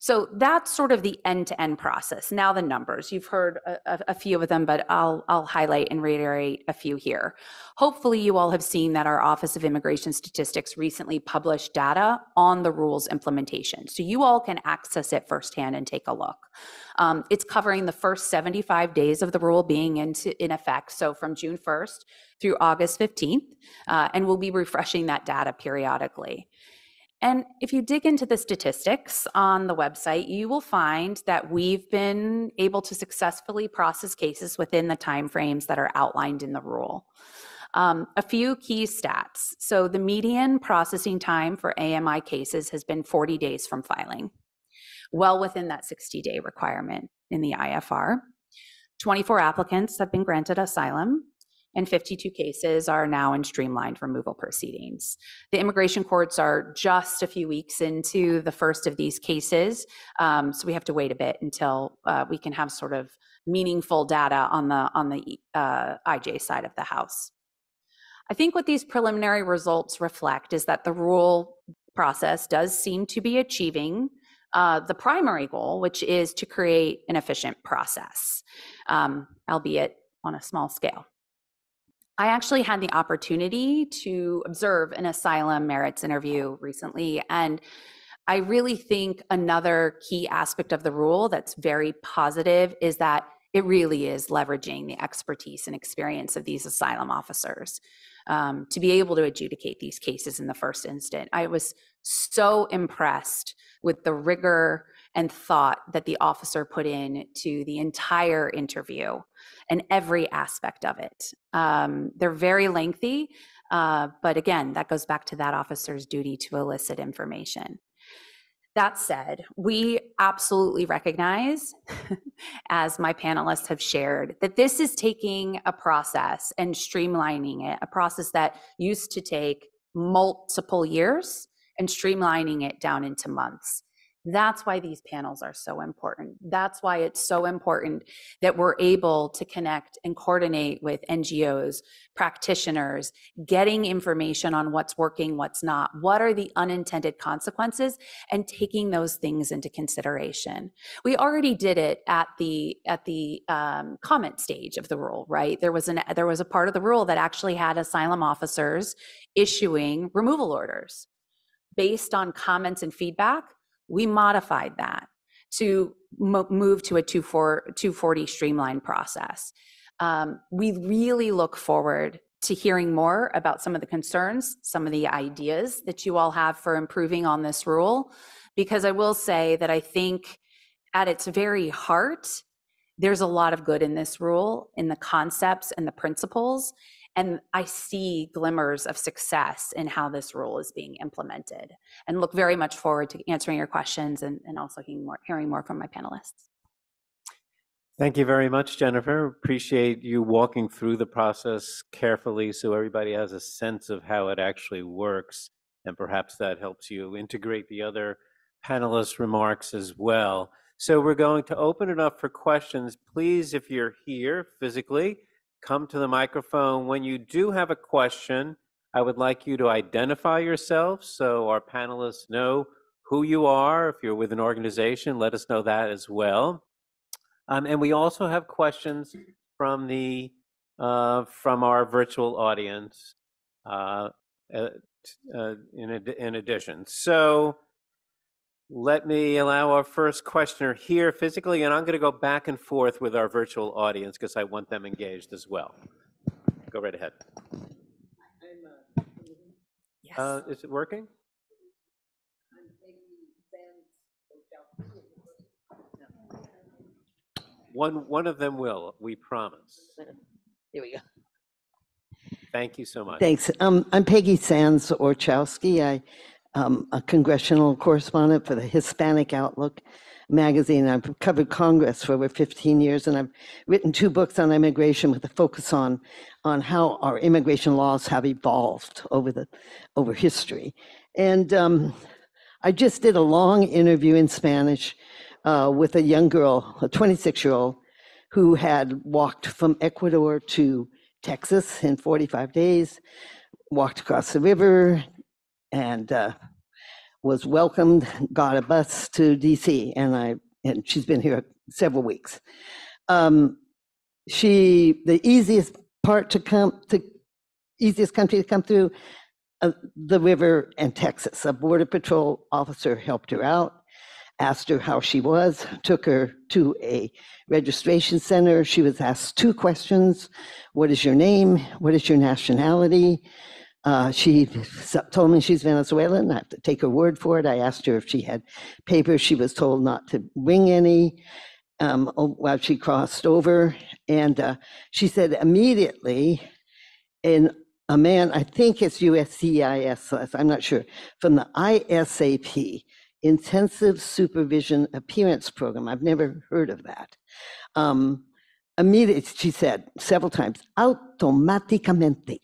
So that's sort of the end-to-end process. Now the numbers, you've heard a few of them, but I'll highlight and reiterate a few here. Hopefully you all have seen that our Office of Immigration Statistics recently published data on the rule's implementation. So you all can access it firsthand and take a look. It's covering the first 75 days of the rule being in effect, so from June 1st through August 15th, and we'll be refreshing that data periodically. And if you dig into the statistics on the website, you will find that we've been able to successfully process cases within the timeframes that are outlined in the rule. A few key stats. So the median processing time for AMI cases has been 40 days from filing, well within that 60-day requirement in the IFR. 24 applicants have been granted asylum, and 52 cases are now in streamlined removal proceedings. The immigration courts are just a few weeks into the first of these cases, so we have to wait a bit until we can have sort of meaningful data on the IJ side of the house. I think what these preliminary results reflect is that the rule process does seem to be achieving the primary goal, which is to create an efficient process, albeit on a small scale. I actually had the opportunity to observe an asylum merits interview recently, and I really think another key aspect of the rule that's very positive is that it really is leveraging the expertise and experience of these asylum officers to be able to adjudicate these cases in the first instance. I was so impressed with the rigor and thought that the officer put in to the entire interview and every aspect of it. They're very lengthy, but again, that goes back to that officer's duty to elicit information. That said, we absolutely recognize, as my panelists have shared, that this is taking a process and streamlining it, a process that used to take multiple years and streamlining it down into months. That's why these panels are so important. That's why it's so important that we're able to connect and coordinate with NGOs, practitioners, getting information on what's working, what's not, what are the unintended consequences, and taking those things into consideration. We already did it at the comment stage of the rule, right? There was a part of the rule that actually had asylum officers issuing removal orders based on comments and feedback. We modified that to move to a 240 streamlined process. We really look forward to hearing more about some of the concerns, some of the ideas that you all have for improving on this rule, because I will say that I think at its very heart, there's a lot of good in this rule, in the concepts and the principles, and I see glimmers of success in how this rule is being implemented, and look very much forward to answering your questions and also hearing more from my panelists. Thank you very much, Jennifer. Appreciate you walking through the process carefully so everybody has a sense of how it actually works, and perhaps that helps you integrate the other panelists' remarks as well. So we're going to open it up for questions. Please, if you're here physically, come to the microphone. When you do have a question, I would like you to identify yourself so our panelists know who you are. If you're with an organization, let us know that as well. And we also have questions from the from our virtual audience in addition. So let me allow our first questioner here physically, and I'm going to go back and forth with our virtual audience because I want them engaged as well. Go right ahead. Yes. Is it working? One of them will, we promise. Here we go. Thank you so much. Thanks. I'm Peggy Sands Orchowski. I'm a congressional correspondent for the Hispanic Outlook magazine. I've covered Congress for over 15 years, and I've written 2 books on immigration with a focus on how our immigration laws have evolved over history. And I just did a long interview in Spanish with a young girl, a 26-year-old, who had walked from Ecuador to Texas in 45 days, walked across the river, and was welcomed, got a bus to DC, and she's been here several weeks. The easiest part to come to, easiest country to come through, the river and Texas. A border patrol officer helped her out, asked her how she was, took her to a registration center. She was asked 2 questions. What is your name? What is your nationality? She told me she's Venezuelan. I have to take her word for it. I asked her if she had papers. She was told not to bring any while she crossed over. And she said immediately, and a man, I think it's USCIS, I'm not sure, from the ISAP, Intensive Supervision Appearance Program. I've never heard of that. Immediately, she said several times, automaticamente,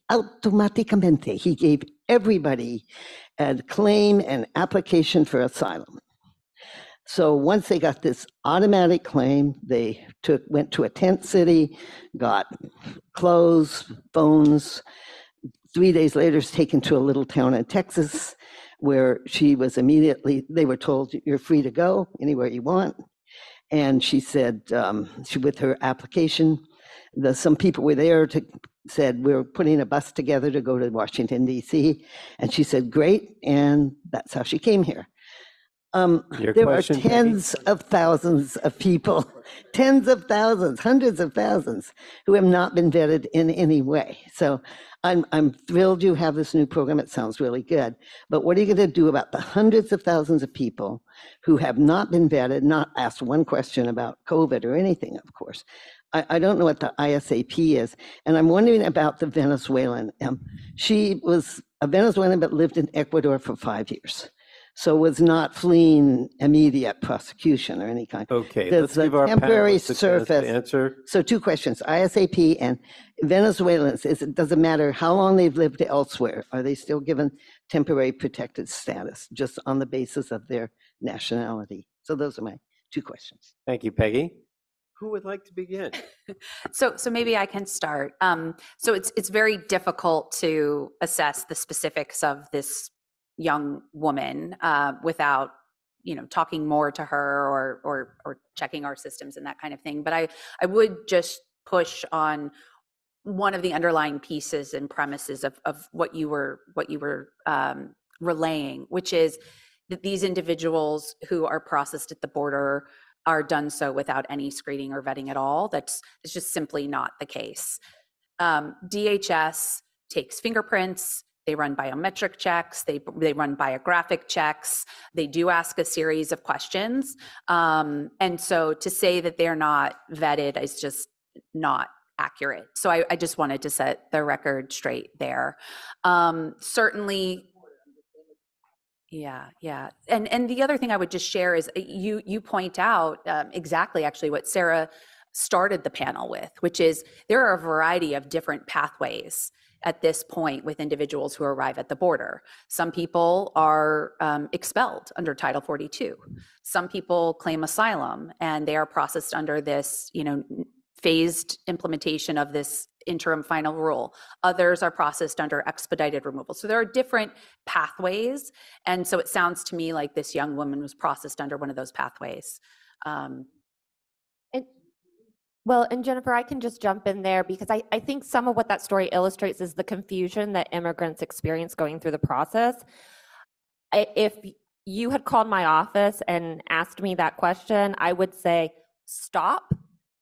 he gave everybody a claim and application for asylum. So once they got this automatic claim, they went to a tent city, got clothes, phones. 3 days later, was taken to a little town in Texas where she was immediately, they were told, you're free to go anywhere you want. And she said, with her application, some people were there said, we're putting a bus together to go to Washington, D.C. And she said, great. And that's how she came here. There were tens of thousands of people, tens of thousands, hundreds of thousands who have not been vetted in any way. So I'm thrilled you have this new program. It sounds really good. But what are you going to do about the hundreds of thousands of people who have not been vetted, not asked one question about COVID or anything, of course? I don't know what the ISAP is. And I'm wondering about the Venezuelan. She was a Venezuelan but lived in Ecuador for 5 years. So was not fleeing immediate prosecution or any kind. Okay, let's give our temporary surface answer. So two questions, ISAP and Venezuelans, it doesn't matter how long they've lived elsewhere, are they still given temporary protected status just on the basis of their nationality? So those are my two questions. Thank you, Peggy. Who would like to begin? So maybe I can start. So it's very difficult to assess the specifics of this young woman without, you know, talking more to her or checking our systems and that kind of thing. But I would just push on one of the underlying pieces and premises of what you were relaying, which is that these individuals who are processed at the border are done so without any screening or vetting at all. That's just simply not the case. DHS takes fingerprints, they run biometric checks, they run biographic checks, they do ask a series of questions. And so to say that they're not vetted is just not accurate. So I just wanted to set the record straight there. Certainly, yeah. And the other thing I would just share is you point out exactly actually what Sarah started the panel with, which is there are a variety of different pathways at this point with individuals who arrive at the border. Some people are expelled under Title 42. Some people claim asylum and they are processed under this, you know, phased implementation of this interim final rule. Others are processed under expedited removal. So there are different pathways. And so it sounds to me like this young woman was processed under one of those pathways. And Jennifer, I can just jump in there because I think some of what that story illustrates is the confusion that immigrants experience going through the process. If you had called my office and asked me that question, I would say, stop,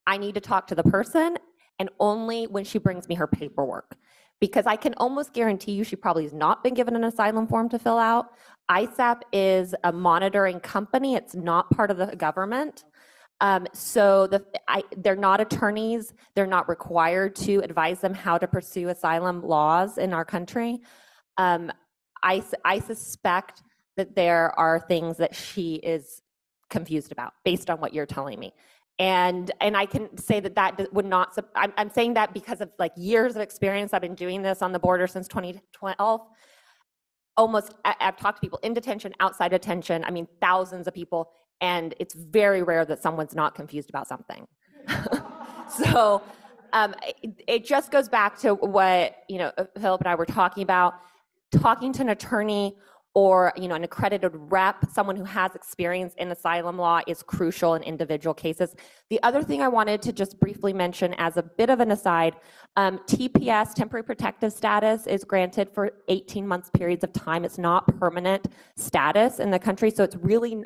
I need to talk to the person, and only when she brings me her paperwork, because I can almost guarantee you she probably has not been given an asylum form to fill out. ISAP is a monitoring company. It's not part of the government. So they're not attorneys. They're not required to advise them how to pursue asylum laws in our country. I suspect that there are things that she is confused about based on what you're telling me. And I can say that would not, I'm saying that because of like years of experience. I've been doing this on the border since 2012. I've talked to people in detention, outside detention, I mean, thousands of people. And it's very rare that someone's not confused about something. So it just goes back to what, you know, Philip and I were talking about, talking to an attorney or, you know, an accredited rep, someone who has experience in asylum law is crucial in individual cases. The other thing I wanted to just briefly mention as a bit of an aside, TPS, temporary protective status, is granted for 18 months periods of time. It's not permanent status in the country. So it's really,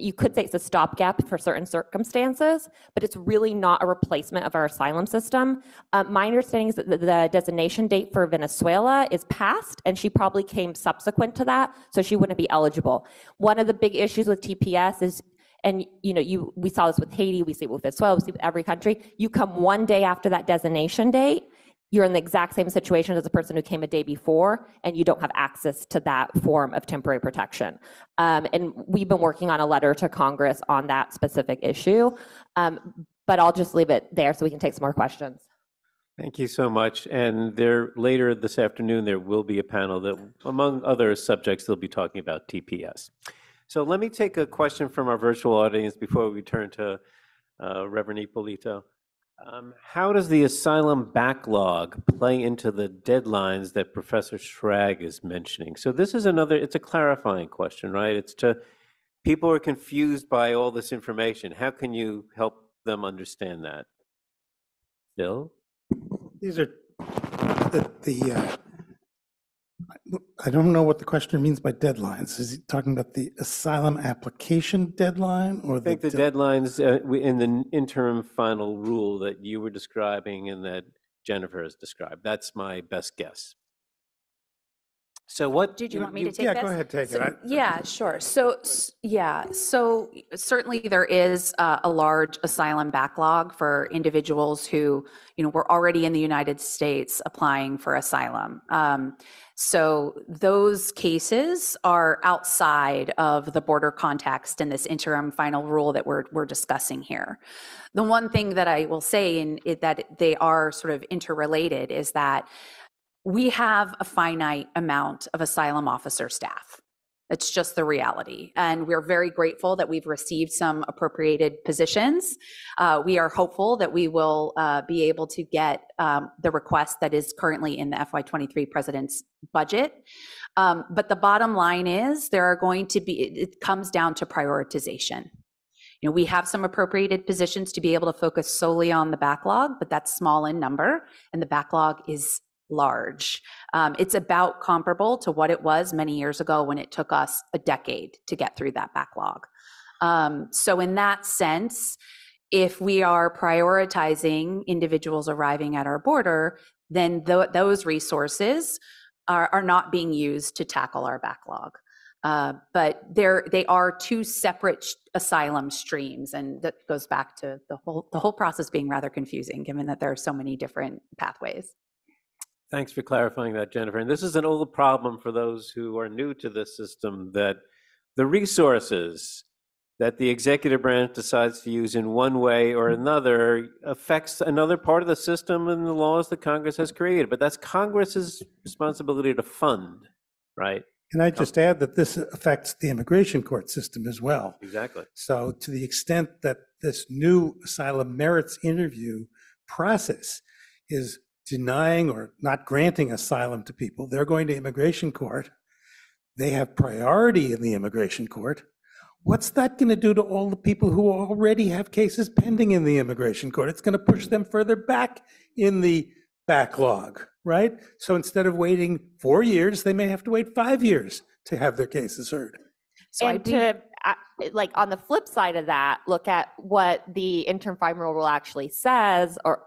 you could say it's a stopgap for certain circumstances, but it's really not a replacement of our asylum system. My understanding is that the designation date for Venezuela is past, and she probably came subsequent to that, so she wouldn't be eligible. One of the big issues with TPS is, and you know, we saw this with Haiti, we see it with Venezuela, we see it with every country, you come one day after that designation date, you're in the exact same situation as a person who came a day before, and you don't have access to that form of temporary protection. And we've been working on a letter to Congress on that specific issue, but I'll just leave it there so we can take some more questions. Thank you so much. And later this afternoon, there will be a panel that, among other subjects, they'll be talking about TPS. So let me take a question from our virtual audience before we turn to Reverend Ippolito. How does the asylum backlog play into the deadlines that Professor Schrag is mentioning? So this is it's a clarifying question, right? It's to people are confused by all this information. How can you help them understand that? Bill? These are I don't know what the question means by deadlines. Is he talking about the asylum application deadline, or I think the deadlines in the interim final rule that you were describing and that Jennifer has described? That's my best guess. So what did you want me to take? Yeah, this? Go ahead, take it. Yeah, sure. So certainly there is a large asylum backlog for individuals who, were already in the United States applying for asylum. So those cases are outside of the border context in this interim final rule that we're discussing here. The one thing that I will say, and that they are sort of interrelated, is that we have a finite amount of asylum officer staff. It's just the reality. And we're very grateful that we've received some appropriated positions. We are hopeful that we will be able to get the request that is currently in the FY23 president's budget. But the bottom line is there are going to be, it comes down to prioritization. We have some appropriated positions to be able to focus solely on the backlog, but that's small in number, and the backlog is large. It's about comparable to what it was many years ago when it took us a decade to get through that backlog. So in that sense, if we are prioritizing individuals arriving at our border, then those resources are not being used to tackle our backlog. But they are two separate asylum streams, and that goes back to the whole process being rather confusing, given that there are so many different pathways. Thanks for clarifying that, Jennifer. And this is an old problem for those who are new to this system, that the resources that the executive branch decides to use in one way or another affects another part of the system and the laws that Congress has created. But that's Congress's responsibility to fund, right? Can I just add that this affects the immigration court system as well? Exactly. So to the extent that this new asylum merits interview process is denying or not granting asylum to people, they're going to immigration court. They have priority in the immigration court. What's that going to do to all the people who already have cases pending in the immigration court? It's going to push them further back in the backlog, right? So instead of waiting 4 years, they may have to wait 5 years to have their cases heard. So and like on the flip side of that, look at what the interim final rule actually says, or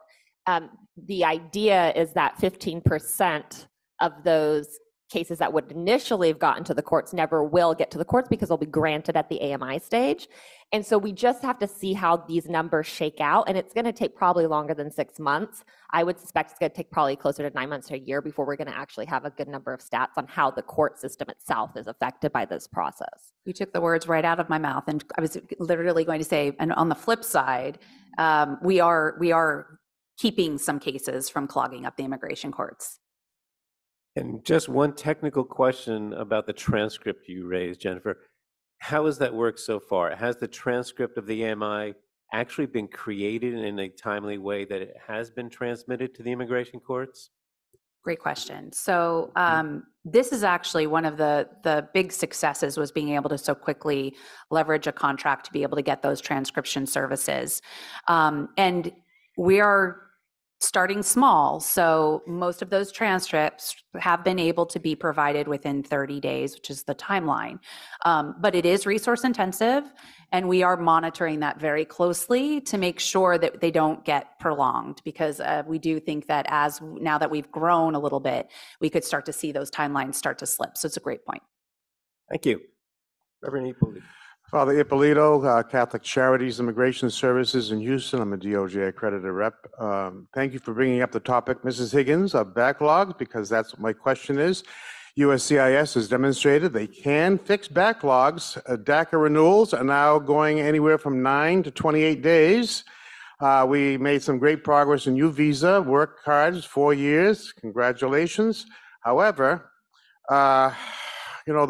the idea is that 15% of those cases that would initially have gotten to the courts never will get to the courts because they'll be granted at the AMI stage. And so we just have to see how these numbers shake out. And it's going to take probably longer than 6 months. I would suspect it's going to take probably closer to 9 months to a year before we're going to actually have a good number of stats on how the court system itself is affected by this process. You took the words right out of my mouth. And I was literally going to say, and on the flip side, we are keeping some cases from clogging up the immigration courts. And just one technical question about the transcript you raised, Jennifer. How has that worked so far? Has the transcript of the AMI actually been created in a timely way that it has been transmitted to the immigration courts? Great question. So this is actually one of the big successes, was being able to so quickly leverage a contract to be able to get those transcription services. And we are starting small, so most of those transcripts have been able to be provided within 30 days, which is the timeline. But it is resource intensive, and we are monitoring that very closely to make sure that they don't get prolonged, because we do think that now that we've grown a little bit, we could start to see those timelines start to slip. So it's a great point. Thank you. Reverend Ippolito. Father Ippolito, Catholic Charities, Immigration Services in Houston. I'm a DOJ accredited rep. Thank you for bringing up the topic, Mrs. Higgins, of backlogs, because that's what my question is. USCIS has demonstrated they can fix backlogs. DACA renewals are now going anywhere from 9 to 28 days. We made some great progress in U visa, work cards, 4 years. Congratulations. However, the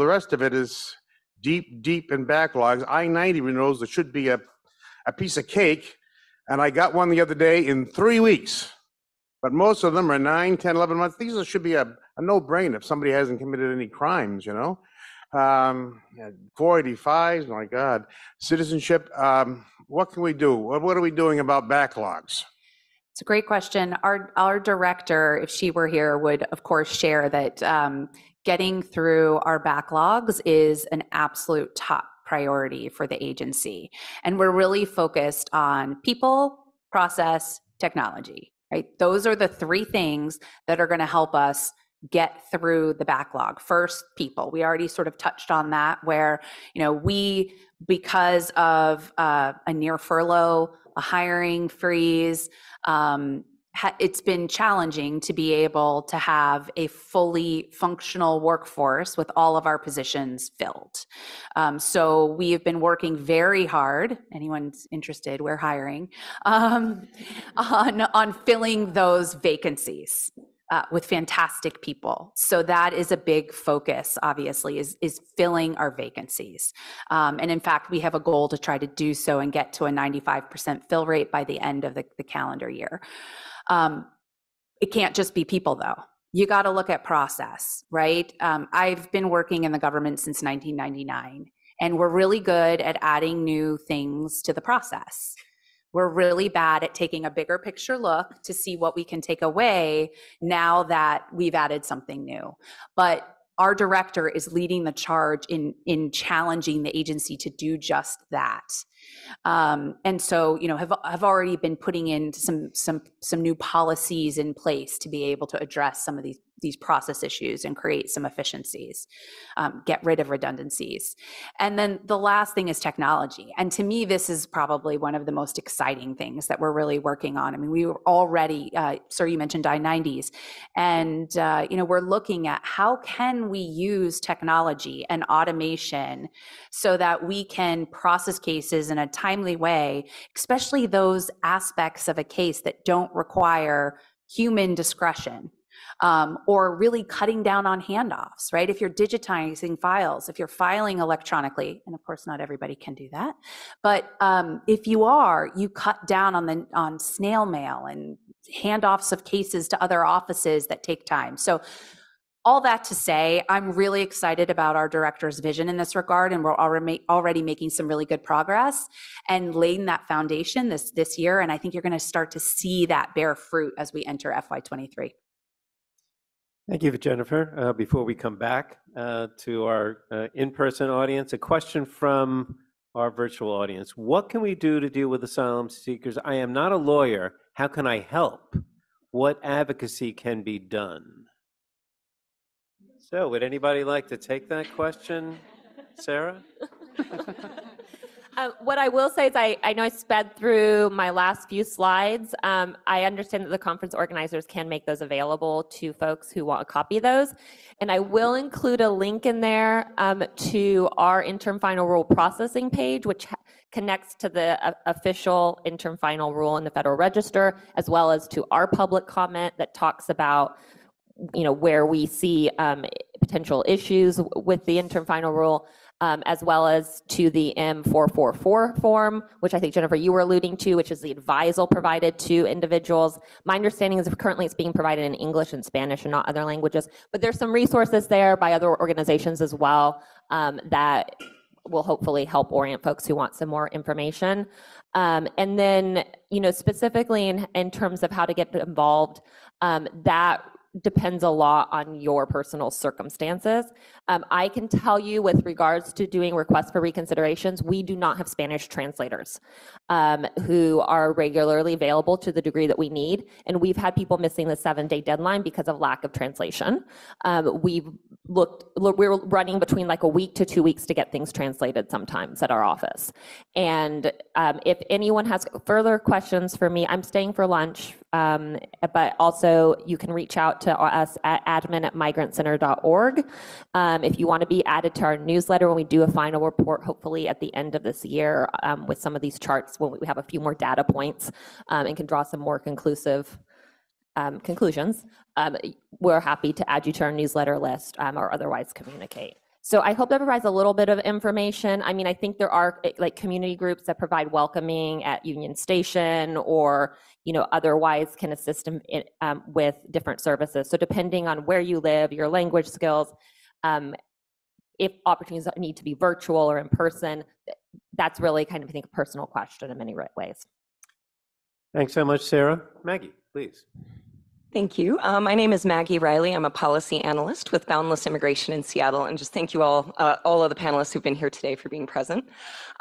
rest of it is deep in backlogs. I-90 renewals, that should be a piece of cake, and I got one the other day in 3 weeks. But most of them are 9, 10, 11 months. These should be a no-brainer if somebody hasn't committed any crimes, 485s, my God. Citizenship, what can we do? What are we doing about backlogs? It's a great question. Our director, if she were here, would, of course, share that getting through our backlogs is an absolute top priority for the agency. And we're really focused on people, process, technology, right? Those are the three things that are going to help us get through the backlog. First, people. We already sort of touched on that, where, you know, we, because of a near furlough, a hiring freeze, it's been challenging to be able to have a fully functional workforce with all of our positions filled. So we have been working very hard. Anyone's interested, we're hiring, on filling those vacancies with fantastic people. So that is a big focus, obviously, is filling our vacancies. And in fact, we have a goal to try to do so and get to a 95% fill rate by the end of the calendar year. It can't just be people, though. You got to look at process, right? I've been working in the government since 1999, and we're really good at adding new things to the process. We're really bad at taking a bigger picture look to see what we can take away now that we've added something new. But our director is leading the charge in challenging the agency to do just that. And so, you know, have already been putting in some new policies in place to be able to address some of these process issues and create some efficiencies, get rid of redundancies. And then the last thing is technology. And to me, this is probably one of the most exciting things that we're really working on. I mean, we were already, sir, you mentioned I-90s, and you know, we're looking at how can we use technology and automation so that we can process cases in a timely way, especially those aspects of a case that don't require human discretion. Or really cutting down on handoffs, right? If you're digitizing files, if you're filing electronically, and of course not everybody can do that, but if you are, you cut down on snail mail and handoffs of cases to other offices that take time. So all that to say, I'm really excited about our director's vision in this regard, and we're already making some really good progress and laying that foundation this year, and I think you're going to start to see that bear fruit as we enter FY23. Thank you, Jennifer. Before we come back to our in-person audience, a question from our virtual audience. What can we do to deal with asylum seekers? I am not a lawyer. How can I help? What advocacy can be done? So would anybody like to take that question, Sarah? What I will say is I know I sped through my last few slides. I understand that the conference organizers can make those available to folks who want to copy those. And I will include a link in there to our interim final rule processing page, which connects to the official interim final rule in the Federal Register, as well as to our public comment that talks about, you know, where we see potential issues with the interim final rule. As well as to the M444 form, which I think, Jennifer, you were alluding to, which is the advisal provided to individuals. My understanding is currently it's being provided in English and Spanish and not other languages, but there's some resources there by other organizations as well that will hopefully help orient folks who want some more information. And then, you know, specifically in terms of how to get involved, that depends a lot on your personal circumstances. I can tell you with regards to doing requests for reconsiderations, we do not have Spanish translators who are regularly available to the degree that we need. And we've had people missing the 7-day deadline because of lack of translation. We're running between like a week to 2 weeks to get things translated sometimes at our office. And if anyone has further questions for me, I'm staying for lunch, but also you can reach out to us at admin@migrantcenter.org. If you want to be added to our newsletter when we do a final report, hopefully at the end of this year with some of these charts when we have a few more data points and can draw some more conclusive conclusions, we're happy to add you to our newsletter list or otherwise communicate. So I hope that provides a little bit of information. I mean, I think there are like community groups that provide welcoming at Union Station or, you know, otherwise can assist in, with different services. So depending on where you live, your language skills, if opportunities need to be virtual or in person, that's really kind of, I think, a personal question in many ways. Thanks so much, Sarah. Maggie, please. Thank you. My name is Maggie Riley. I'm a policy analyst with Boundless Immigration in Seattle, and just thank you all of the panelists who've been here today for being present.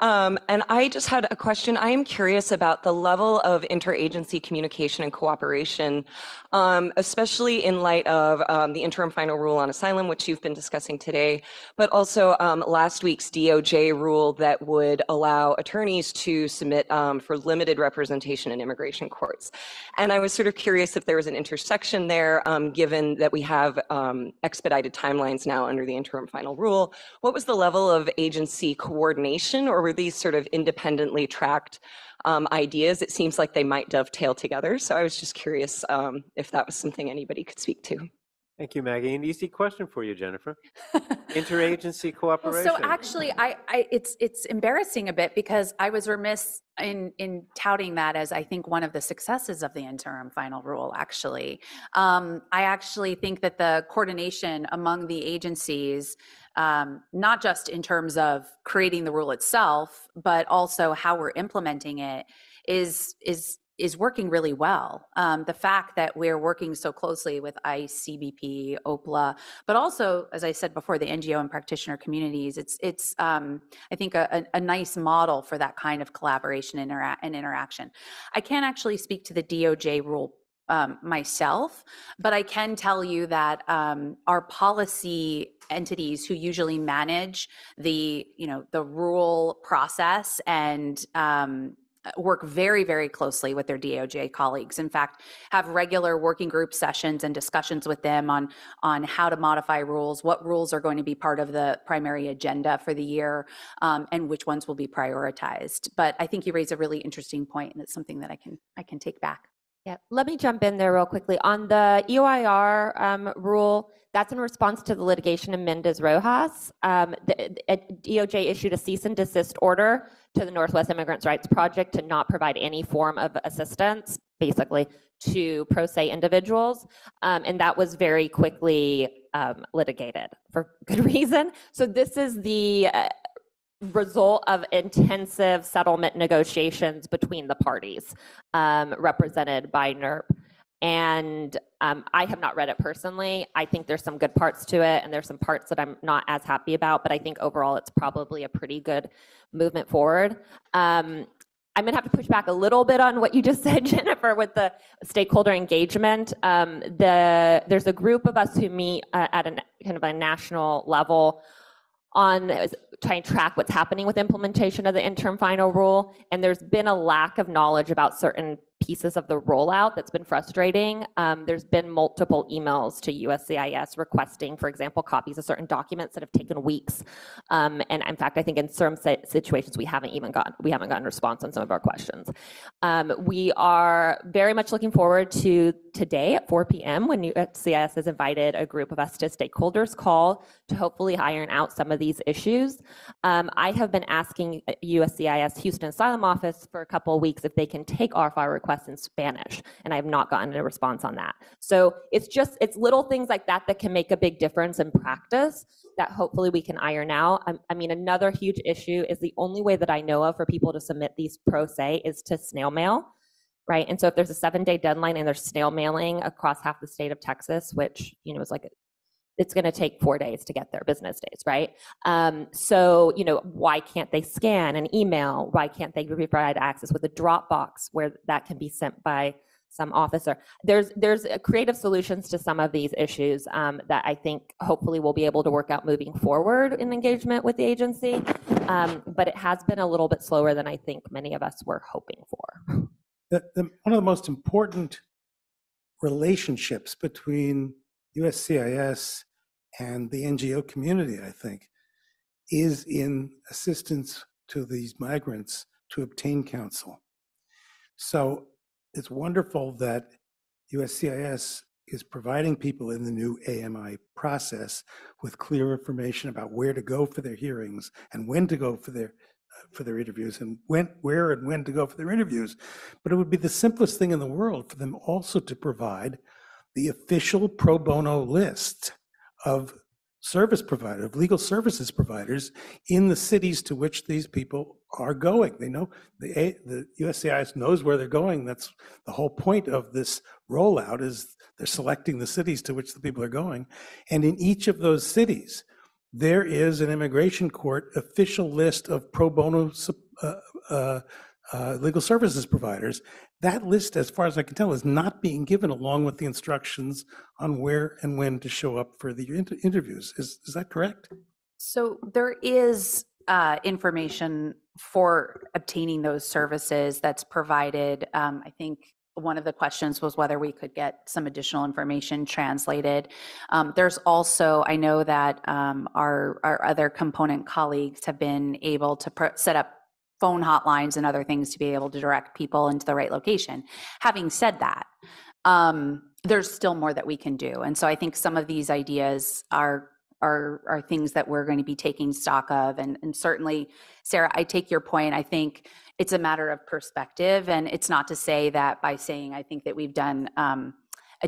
And I just had a question. I am curious about the level of interagency communication and cooperation, especially in light of the interim final rule on asylum, which you've been discussing today, but also last week's DOJ rule that would allow attorneys to submit for limited representation in immigration courts. And I was sort of curious if there was an intersection there, given that we have expedited timelines now under the interim final rule. What was the level of agency coordination, or were these sort of independently tracked ideas? It seems like they might dovetail together. So I was just curious if that was something anybody could speak to. Thank you, Maggie. An easy question for you, Jennifer. Interagency cooperation. Well, so actually, it's embarrassing a bit because I was remiss in touting that as I think one of the successes of the interim final rule, actually. I actually think that the coordination among the agencies, not just in terms of creating the rule itself, but also how we're implementing it is working really well. The fact that we're working so closely with ICE, CBP, OPLA, but also, as I said before, the NGO and practitioner communities, it's I think a nice model for that kind of collaboration and interaction. I can't actually speak to the DOJ rule myself, but I can tell you that our policy entities who usually manage the, the rule process and, work very, very closely with their DOJ colleagues. In fact, have regular working group sessions and discussions with them on how to modify rules, what rules are going to be part of the primary agenda for the year, and which ones will be prioritized. But I think you raise a really interesting point, and it's something that I can take back. Yeah, let me jump in there real quickly. On the EOIR rule, that's in response to the litigation in Mendez-Rojas. DOJ issued a cease and desist order to the Northwest Immigrants' Rights Project to not provide any form of assistance, basically, to pro se individuals. And that was very quickly litigated for good reason. So this is the result of intensive settlement negotiations between the parties represented by NIRP. And I have not read it personally. I think there's some good parts to it, and there's some parts that I'm not as happy about, but I think overall it's probably a pretty good movement forward. I'm gonna have to push back a little bit on what you just said, Jennifer, with the stakeholder engagement. There's a group of us who meet at a kind of a national level on trying to track what's happening with implementation of the interim final rule. And there's been a lack of knowledge about certain pieces of the rollout that's been frustrating. There's been multiple emails to USCIS requesting, for example, copies of certain documents that have taken weeks. And in fact, I think in certain situations, we haven't gotten response on some of our questions. We are very much looking forward to today at 4 p.m. when USCIS has invited a group of us to a stakeholders call to hopefully iron out some of these issues. I have been asking USCIS Houston Asylum Office for a couple of weeks if they can take RFI requests in Spanish, and I have not gotten a response on that. So it's little things like that that can make a big difference in practice that hopefully we can iron out. I mean, another huge issue is the only way that I know of for people to submit these pro se is to snail mail, right? And so if there's a 7-day deadline and they're snail mailing across half the state of Texas, which is like it's going to take 4 days to get there, business days, right? So, why can't they scan an email? Why can't they provide access with a Dropbox where that can be sent by some officer? There's creative solutions to some of these issues that I think hopefully we'll be able to work out moving forward in engagement with the agency. But it has been a little bit slower than I think many of us were hoping for. One of the most important relationships between USCIS and the NGO community, I think, is in assistance to these migrants to obtain counsel. So it's wonderful that USCIS is providing people in the new AMI process with clear information about where to go for their hearings and when to go for their interviews and where and when to go for their interviews. But it would be the simplest thing in the world for them also to provide the official pro bono list of legal services providers in the cities to which these people are going. They know, the USCIS knows where they're going. That's the whole point of this rollout, is they're selecting the cities to which the people are going. And in each of those cities, there is an immigration court official list of pro bono legal services providers. That list, as far as I can tell, is not being given along with the instructions on where and when to show up for the interviews. Is that correct? So there is information for obtaining those services that's provided. I think one of the questions was whether we could get some additional information translated. There's also, I know that our other component colleagues have been able to set up phone hotlines and other things to be able to direct people into the right location. Having said that, there's still more that we can do. And so I think some of these ideas are things that we're going to be taking stock of. And certainly, Sarah, I take your point. I think it's a matter of perspective. And it's not to say that by saying, I think that we've done a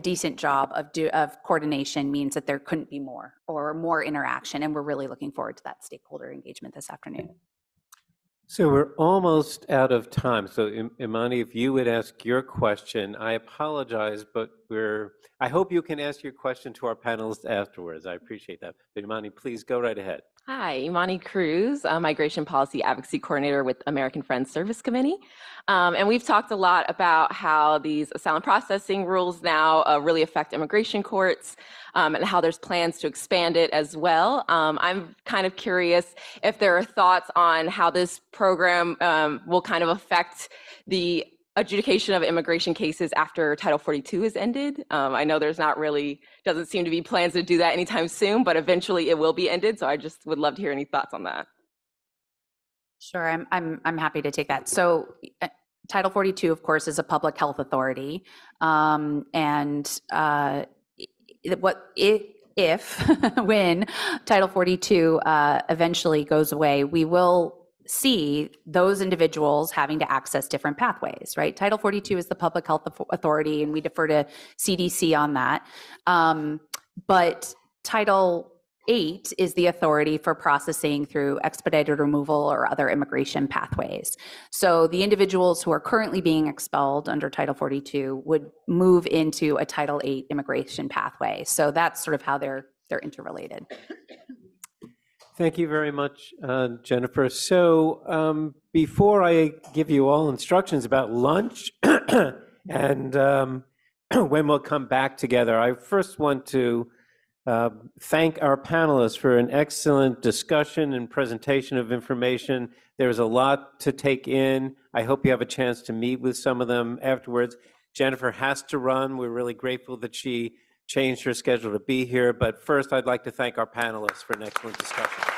decent job of coordination means that there couldn't be more or more interaction. And we're really looking forward to that stakeholder engagement this afternoon. So we're almost out of time. So Imani, if you would ask your question, I apologize, but I hope you can ask your question to our panelists afterwards. I appreciate that. But Imani, please go right ahead. Hi, Imani Cruz, Migration Policy Advocacy Coordinator with American Friends Service Committee. And we've talked a lot about how these asylum processing rules now really affect immigration courts. And how there's plans to expand it as well. I'm kind of curious if there are thoughts on how this program will kind of affect the adjudication of immigration cases after Title 42 is ended. I know there's not really, doesn't seem to be plans to do that anytime soon, but eventually it will be ended. So I just would love to hear any thoughts on that. Sure, I'm happy to take that. So Title 42, of course, is a public health authority, when Title 42 eventually goes away, we will see those individuals having to access different pathways, right? Title 42 is the public health authority, and we defer to CDC on that. But Title 8 is the authority for processing through expedited removal or other immigration pathways. So the individuals who are currently being expelled under Title 42 would move into a Title 8 immigration pathway. So that's sort of how they're interrelated. Thank you very much, Jennifer. So before I give you all instructions about lunch and when we'll come back together, I first want to thank our panelists for an excellent discussion and presentation of information. There's a lot to take in. I hope you have a chance to meet with some of them afterwards. Jennifer has to run. We're really grateful that she changed her schedule to be here. But first, I'd like to thank our panelists for an excellent discussion.